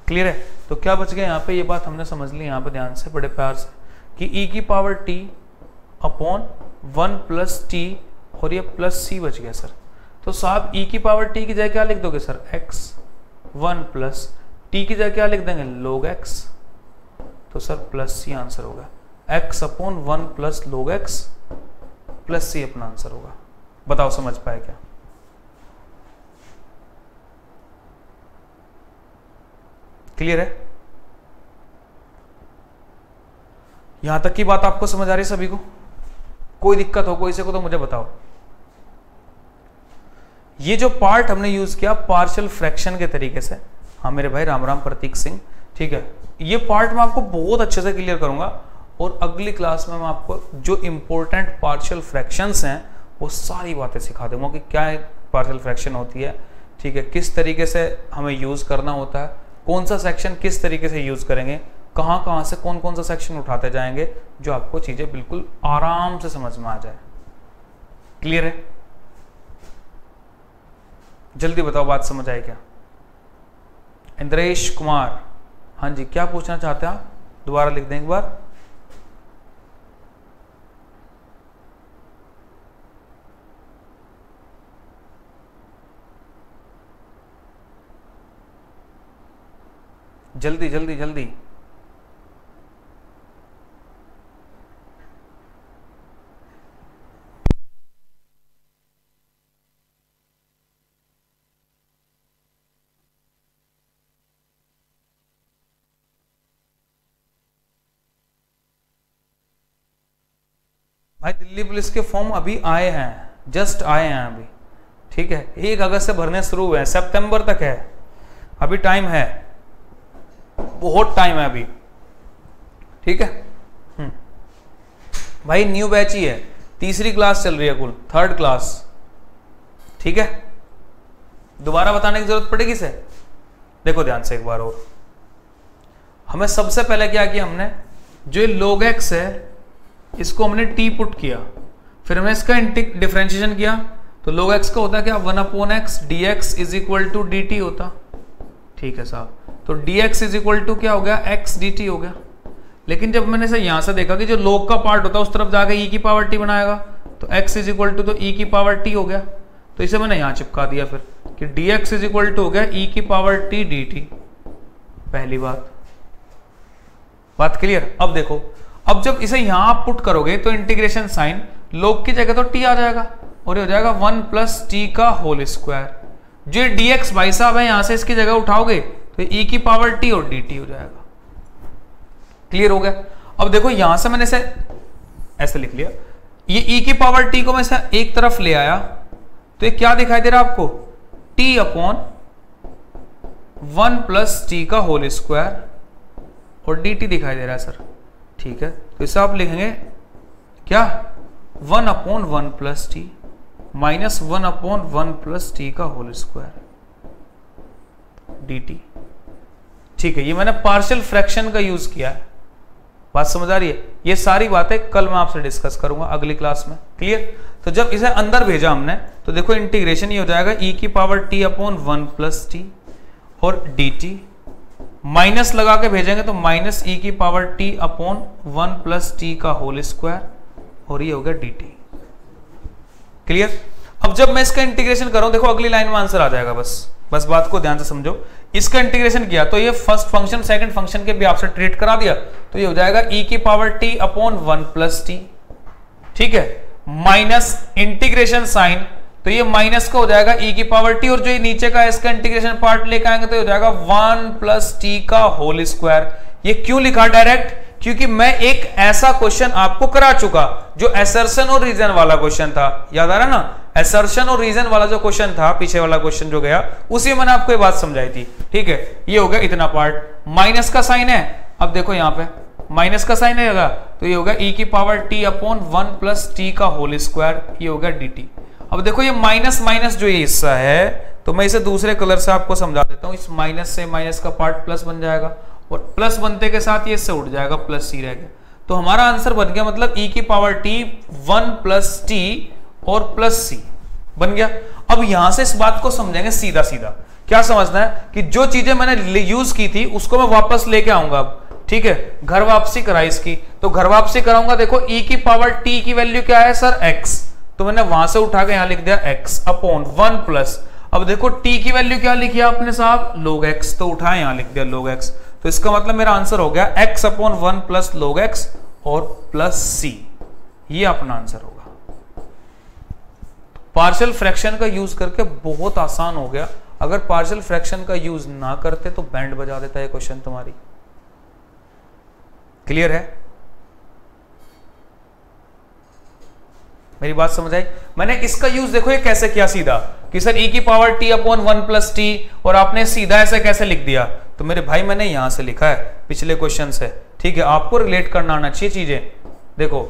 क्लियर है? तो क्या बच गया यहाँ पे, ये बात हमने समझ ली यहाँ पे ध्यान से, बड़े प्यार से, कि e की power t upon one plus t और ये प्लस सी बच गया सर। तो साहब e की पावर t की जगह क्या लिख दोगे sir, x one plus t की जगह क्या लिख देंगे, लोग x, तो सर प्लस सी आंसर होगा, x upon one plus log x plus c अपना आंसर होगा। बताओ समझ पाए क्या? क्लियर है? यहां तक की बात आपको समझ आ रही है सभी को? कोई दिक्कत हो कोई से को तो मुझे बताओ। ये जो पार्ट हमने यूज किया पार्शियल फ्रैक्शन के तरीके से, हाँ मेरे भाई राम राम प्रतीक सिंह, ठीक है, ये पार्ट मैं आपको बहुत अच्छे से क्लियर करूंगा और अगली क्लास में मैं आपको जो इम्पोर्टेंट पार्शियल फ्रैक्शंस हैं वो सारी बातें सिखा दूंगा कि क्या पार्शियल फ्रैक्शन होती है, ठीक है, किस तरीके से हमें यूज़ करना होता है, कौन सा सेक्शन किस तरीके से यूज़ करेंगे, कहाँ कहाँ से कौन कौन सा सेक्शन उठाते जाएंगे, जो आपको चीज़ें बिल्कुल आराम से समझ में आ जाए। क्लियर है? जल्दी बताओ बात समझ आई क्या? इंद्रेश कुमार, हाँ जी क्या पूछना चाहते हैं आप? दोबारा लिख दें एक बार। जल्दी जल्दी जल्दी भाई, दिल्ली पुलिस के फॉर्म अभी आए हैं, जस्ट आए हैं अभी, ठीक है, एक अगस्त से भरने शुरू हुए हैं, सितंबर तक है, अभी टाइम है, बहुत टाइम है अभी, ठीक है भाई, न्यू बैच ही है, तीसरी क्लास चल रही है कुल, थर्ड क्लास, ठीक है। दोबारा बताने की जरूरत पड़ेगी से? देखो ध्यान से एक बार और, हमें सबसे पहले क्या किया हमने, जो लोग एक्स है इसको हमने टी पुट किया, फिर हमने इसका इंटीक डिफरेंशिएशन किया, तो लोग एक्स का होता क्या, one upon x D x is equal to d t होता, ठीक है साहब, तो dx इज इक्वल टू क्या हो गया, x dt हो गया। लेकिन जब मैंने यहां से देखा कि जो log का पार्ट होता है उस तरफ जाके e की पावर t बनाएगा, तो x इज इक्वल टू तो e की पावर t हो गया, तो इसे मैंने यहां चिपका दिया फिर कि dx इज इक्वल टू हो गया e की पावर t dt। पहली बात बात क्लियर? अब देखो, अब जब इसे यहां आप पुट करोगे तो इंटीग्रेशन साइन log की जगह तो t आ जाएगा और ये हो जाएगा वन प्लस t का होल स्क्वायर, जो dx भाई साहब है यहां से इसकी जगह उठाओगे तो e की पावर t और dt हो जाएगा। क्लियर हो गया? अब देखो यहां से मैंने इसे ऐसे लिख लिया, ये e की पावर t को मैं से एक तरफ ले आया तो ये क्या दिखाई दे रहा है आपको, t upon one plus t का होल स्क्वायर और dt दिखाई दे रहा है सर, ठीक है, तो इसे आप लिखेंगे क्या, one upon one plus t minus one upon one plus t का होल स्क्वायर डी टी, ठीक है। ये मैंने पार्शियल फ्रैक्शन का यूज किया है, बात समझ आ रही है? ये सारी बातें कल मैं आपसे डिस्कस करूंगा अगली क्लास में। क्लियर? तो जब इसे अंदर भेजा हमने तो देखो इंटीग्रेशन ये हो जाएगा e की power t upon one plus t और डी टी, माइनस लगा के भेजेंगे तो माइनस e की power t upon one plus t का होल स्क्वायर और ये हो गया डी टी। क्लियर? अब जब मैं इसका इंटीग्रेशन करूं, देखो अगली लाइन में आंसर आ जाएगा, बस बस बात को ध्यान से समझो। इसका इंटीग्रेशन किया तो ये फर्स्ट फंक्शन सेकंड फंक्शन के भी आपसे ट्रीट करा दिया, तो ये हो जाएगा e की power t upon one plus t, ठीक है, माइनस इंटीग्रेशन साइन, तो ये माइनस का हो जाएगा e की पावर t और जो ये नीचे का इसका इंटीग्रेशन पार्ट लेकर आएंगे तो ये हो जाएगा वन प्लस t का होल स्क्वायर। ये क्यों लिखा डायरेक्ट? क्योंकि मैं एक ऐसा क्वेश्चन आपको करा चुका जो असर्शन और रीजन वाला क्वेश्चन था, याद आ रहा ना, असर्शन और रीजन वाला जो क्वेश्चन था, पीछे वाला क्वेश्चन जो गया, उसी मैंने आपको ये बात समझाई थी, ठीक है। ये हो गया इतना पार्ट, माइनस का साइन है, अब देखो यहाँ पे माइनस का साइन है तो ये होगा e की power t upon one plus t का होल स्क्वायर, ये होगा dt। अब देखो ये माइनस माइनस जो ये हिस्सा है तो मैं इसे दूसरे कलर से आपको समझा देता हूँ, इस माइनस से माइनस का पार्ट प्लस बन जाएगा और प्लस बनते के साथ ये इससे उठ जाएगा, प्लस सी रह गया, तो हमारा आंसर बन गया, मतलब e की power t one plus t और प्लस c बन गया। अब यहां से इस बात को समझेंगे सीधा सीधा, क्या समझना है कि जो चीजें मैंने यूज की थी उसको मैं वापस लेके आऊंगा अब, ठीक है, घर वापसी कराई इसकी, तो घर वापसी कराऊंगा, देखो e की पावर t की वैल्यू क्या है सर, x, तो मैंने वहां से उठा के यहां लिख दिया x अपॉन वन प्लस, अब देखो t की वैल्यू क्या लिखी आपने साहब, log x, तो उठाए यहां लिख दिया log x, तो इसका मतलब मेरा आंसर हो गया x upon one plus log x और प्लस c, ये अपना आंसर होगा। पार्शियल फ्रैक्शन का यूज करके बहुत आसान हो गया, अगर पार्शियल फ्रैक्शन का यूज ना करते तो बैंड बजा देता है क्वेश्चन तुम्हारी। क्लियर है? मेरी बात समझ आई? मैंने इसका यूज देखो ये कैसे किया सीधा कि सर e की power t upon one plus t, और आपने सीधा ऐसे कैसे लिख दिया? तो मेरे भाई मैंने यहां से लिखा है पिछले क्वेश्चन से, ठीक है? आपको रिलेट करना आना चाहिए चीजें। देखो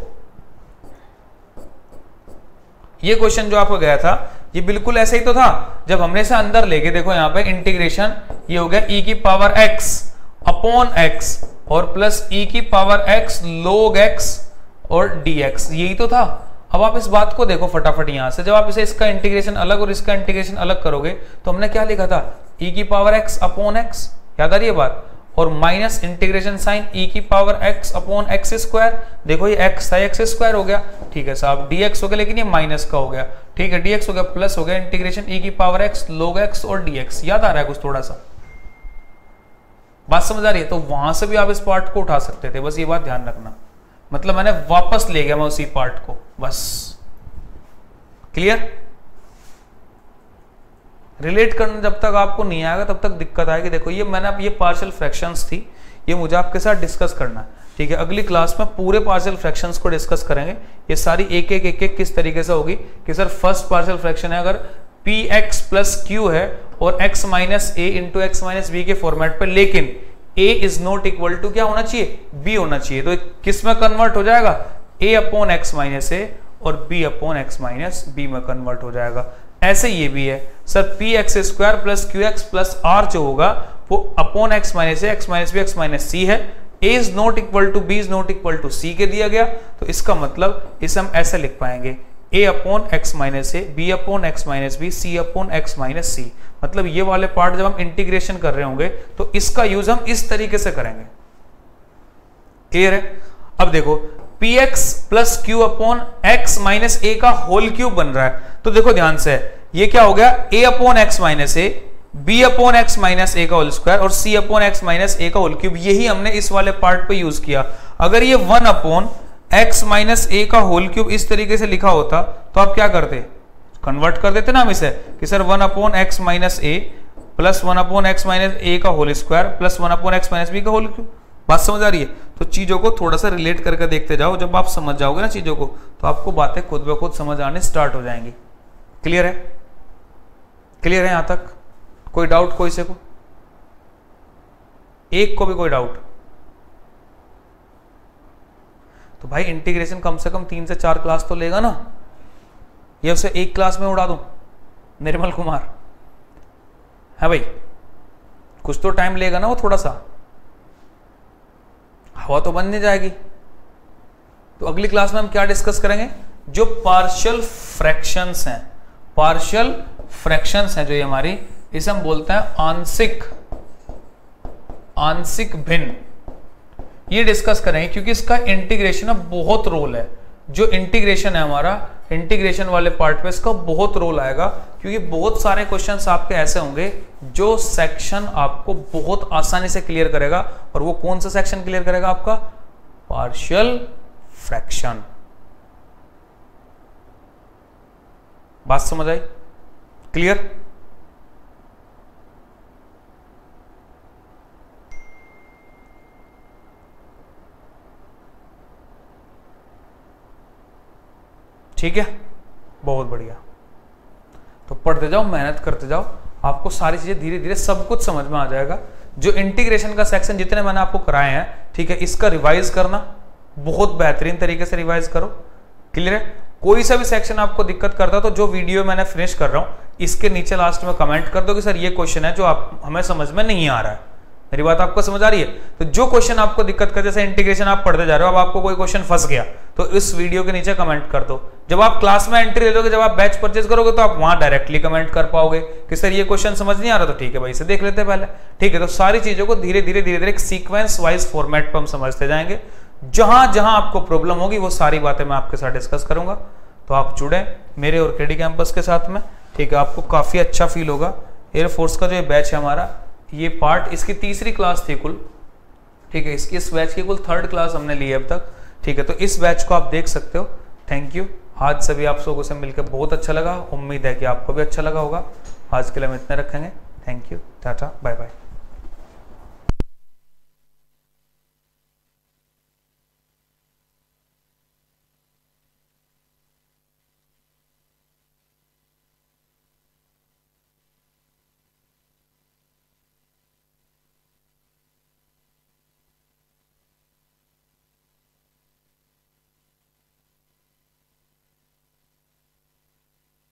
ये क्वेश्चन जो आपको गया था ये बिल्कुल ऐसे ही तो था, जब हमने से अंदर लेके देखो यहाँ पे इंटीग्रेशन ये हो गया e की पावर x अपॉन x और प्लस e की पावर x log x और dx, यही तो था। अब आप इस बात को देखो फटाफट यहां से, जब आप इसे इसका इंटीग्रेशन अलग और इसका इंटीग्रेशन अलग करोगे तो हमने क्या लिखा था e की पावर x अपॉन x, याद आ रही है बात, और माइनस इंटीग्रेशन साइन e की power x upon x square. देखो ये x था, x स्क्वायर हो गया, ठीक है साहब, dx हो गया, लेकिन ये माइनस का हो गया, ठीक है, dx हो गया, प्लस हो गया इंटीग्रेशन e की पावर x log x और dx। याद आ रहा है कुछ थोड़ा सा? बात समझ आ रही है? तो वहां से भी आप इस पार्ट को उठा सकते थे, बस ये बात ध्यान रखना। मतलब मैंने वापस ले गया मैं उसी पार्ट को, बस। क्लियर? रिलेट करना जब तक आपको नहीं आएगा तब तक दिक्कत आएगी। देखो ये मैंने आप ये पार्शियल फ्रैक्शंस थी, ये मुझे आपके साथ डिस्कस करना है, ठीक है? अगली क्लास में पूरे पार्शियल फ्रैक्शंस को डिस्कस करेंगे, ये सारी एक एक एक एक किस तरीके से होगी कि सर फर्स्ट पार्शियल फ्रैक्शन है अगर पी एक्स प्लस क्यू है और x minus a into x minus b के फॉर्मेट पर, लेकिन a is not equal to क्या होना चाहिए? बी होना चाहिए। तो किस में कन्वर्ट हो जाएगा? A upon x minus a और b upon x minus b में कन्वर्ट हो जाएगा। ऐसे ये भी है sir p x square plus q x plus r जो होगा वो upon x minus a x minus b x minus c है, a is not equal to b is not equal to c के दिया गया, तो इसका मतलब इसे हम ऐसे लिख पाएंगे a upon x minus a b upon x minus b c upon x minus c. मतलब ये वाले पार्ट जब हम इंटीग्रेशन कर रहे होंगे तो इसका यूज हम इस तरीके से करेंगे। क्लियर है? अब देखो p x plus q upon x minus a का होल क्यूब बन रहा है, तो देखो ध्यान से ये क्या हो गया? A upon x minus a b upon x minus a का होल स्क्वायर और c upon x minus a का होल क्यूब, यही हमने इस वाले पार्ट पे यूज किया। अगर ये one upon x minus a का होल क्यूब इस तरीके से लिखा होता तो आप क्या करते? कन्वर्ट कर देते ना हम इसे कि sir one upon x minus a plus one upon x minus a का whole square plus one upon x minus b का होल क्यूब। बात समझ आ रही है? तो चीजों को थोड़ा सा रिलेट करके देखते जाओ, जब आप समझ जाओगे ना चीजों को तो आपको बातें खुद ब खुद समझ आने स्टार्ट हो जाएंगी। क्लियर है? क्लियर है यहां तक? कोई डाउट? कोई से को एक को भी कोई डाउट? तो भाई इंटीग्रेशन कम से कम तीन से चार क्लास तो लेगा ना, ये उसे एक क्लास में उड़ा दूं निर्मल कुमार है भाई? कुछ तो टाइम लेगा ना वो, थोड़ा सा हवा तो बन नहीं जाएगी। तो अगली क्लास में हम क्या डिस्कस करेंगे? जो पार्शियल फ्रैक्शंस हैं, पार्शियल फ्रैक्शंस हैं जो ये हमारी, इसे हम बोलते हैं आंशिक आंशिक भिन्न, ये डिस्कस करेंगे क्योंकि इसका इंटीग्रेशन अब बहुत रोल है। जो इंटीग्रेशन है हमारा, इंटीग्रेशन वाले पार्ट पे इसका बहुत रोल आएगा क्योंकि बहुत सारे क्वेश्चंस आपके ऐसे होंगे जो सेक्शन आपको बहुत आसानी से क्लियर करेगा, और वो कौन सा सेक्शन क्लियर करेगा? आपका पार्शियल फ्रैक्शन। बात समझ आई? क्लियर? ठीक है, बहुत बढ़िया। तो पढ़ते जाओ, मेहनत करते जाओ, आपको सारी चीजें धीरे धीरे सब कुछ समझ में आ जाएगा। जो इंटीग्रेशन का सेक्शन जितने मैंने आपको कराए हैं, ठीक है, इसका रिवाइज करना बहुत बेहतरीन तरीके से रिवाइज करो। क्लियर है? कोई सा भी सेक्शन आपको दिक्कत करता है तो जो वीडियो मैंने फिनिश कर रहा हूं इसके नीचे लास्ट में कमेंट कर दो कि सर ये क्वेश्चन है जो आप हमें समझ में नहीं आ रहा है। मेरी बात आपको समझ आ रही है? तो जो क्वेश्चन आपको दिक्कत कर, जैसे इंटीग्रेशन आप पढ़ते जा रहे हो, अब आपको कोई क्वेश्चन फंस गया तो इस वीडियो के नीचे कमेंट कर दो। जब आप क्लास में एंट्री ले लोगे, जब आप बैच परचेज करोगे तो आप वहां डायरेक्टली कमेंट कर पाओगे कि सर ये क्वेश्चन समझ नहीं आ रहा, तो ठीक है भाई इसे देख लेते हैं पहले, ठीक है? तो सारी चीजों को धीरे धीरे धीरे धीरे सीक्वेंस वाइज फॉर्मेट पर हम समझते जाएंगे। जहां जहां आपको प्रॉब्लम होगी वो सारी बातें मैं आपके साथ डिस्कस करूंगा, तो आप जुड़े मेरे और केडी कैंपस के साथ में, ठीक है? आपको काफी अच्छा फील होगा। एयरफोर्स का जो ये बैच है हमारा, ये पार्ट इसकी तीसरी क्लास थी कुल, ठीक है? इसकी इस बैच की कुल थर्ड क्लास हमने ली है अब तक, ठीक है? तो इस बैच को आप देख सकते हो। थैंक यू, आज सभी आप लोगों से मिलकर बहुत अच्छा लगा, उम्मीद है कि आपको भी अच्छा लगा होगा। आज के लिए हम इतना रखेंगे। Thank you, tata, bye bye.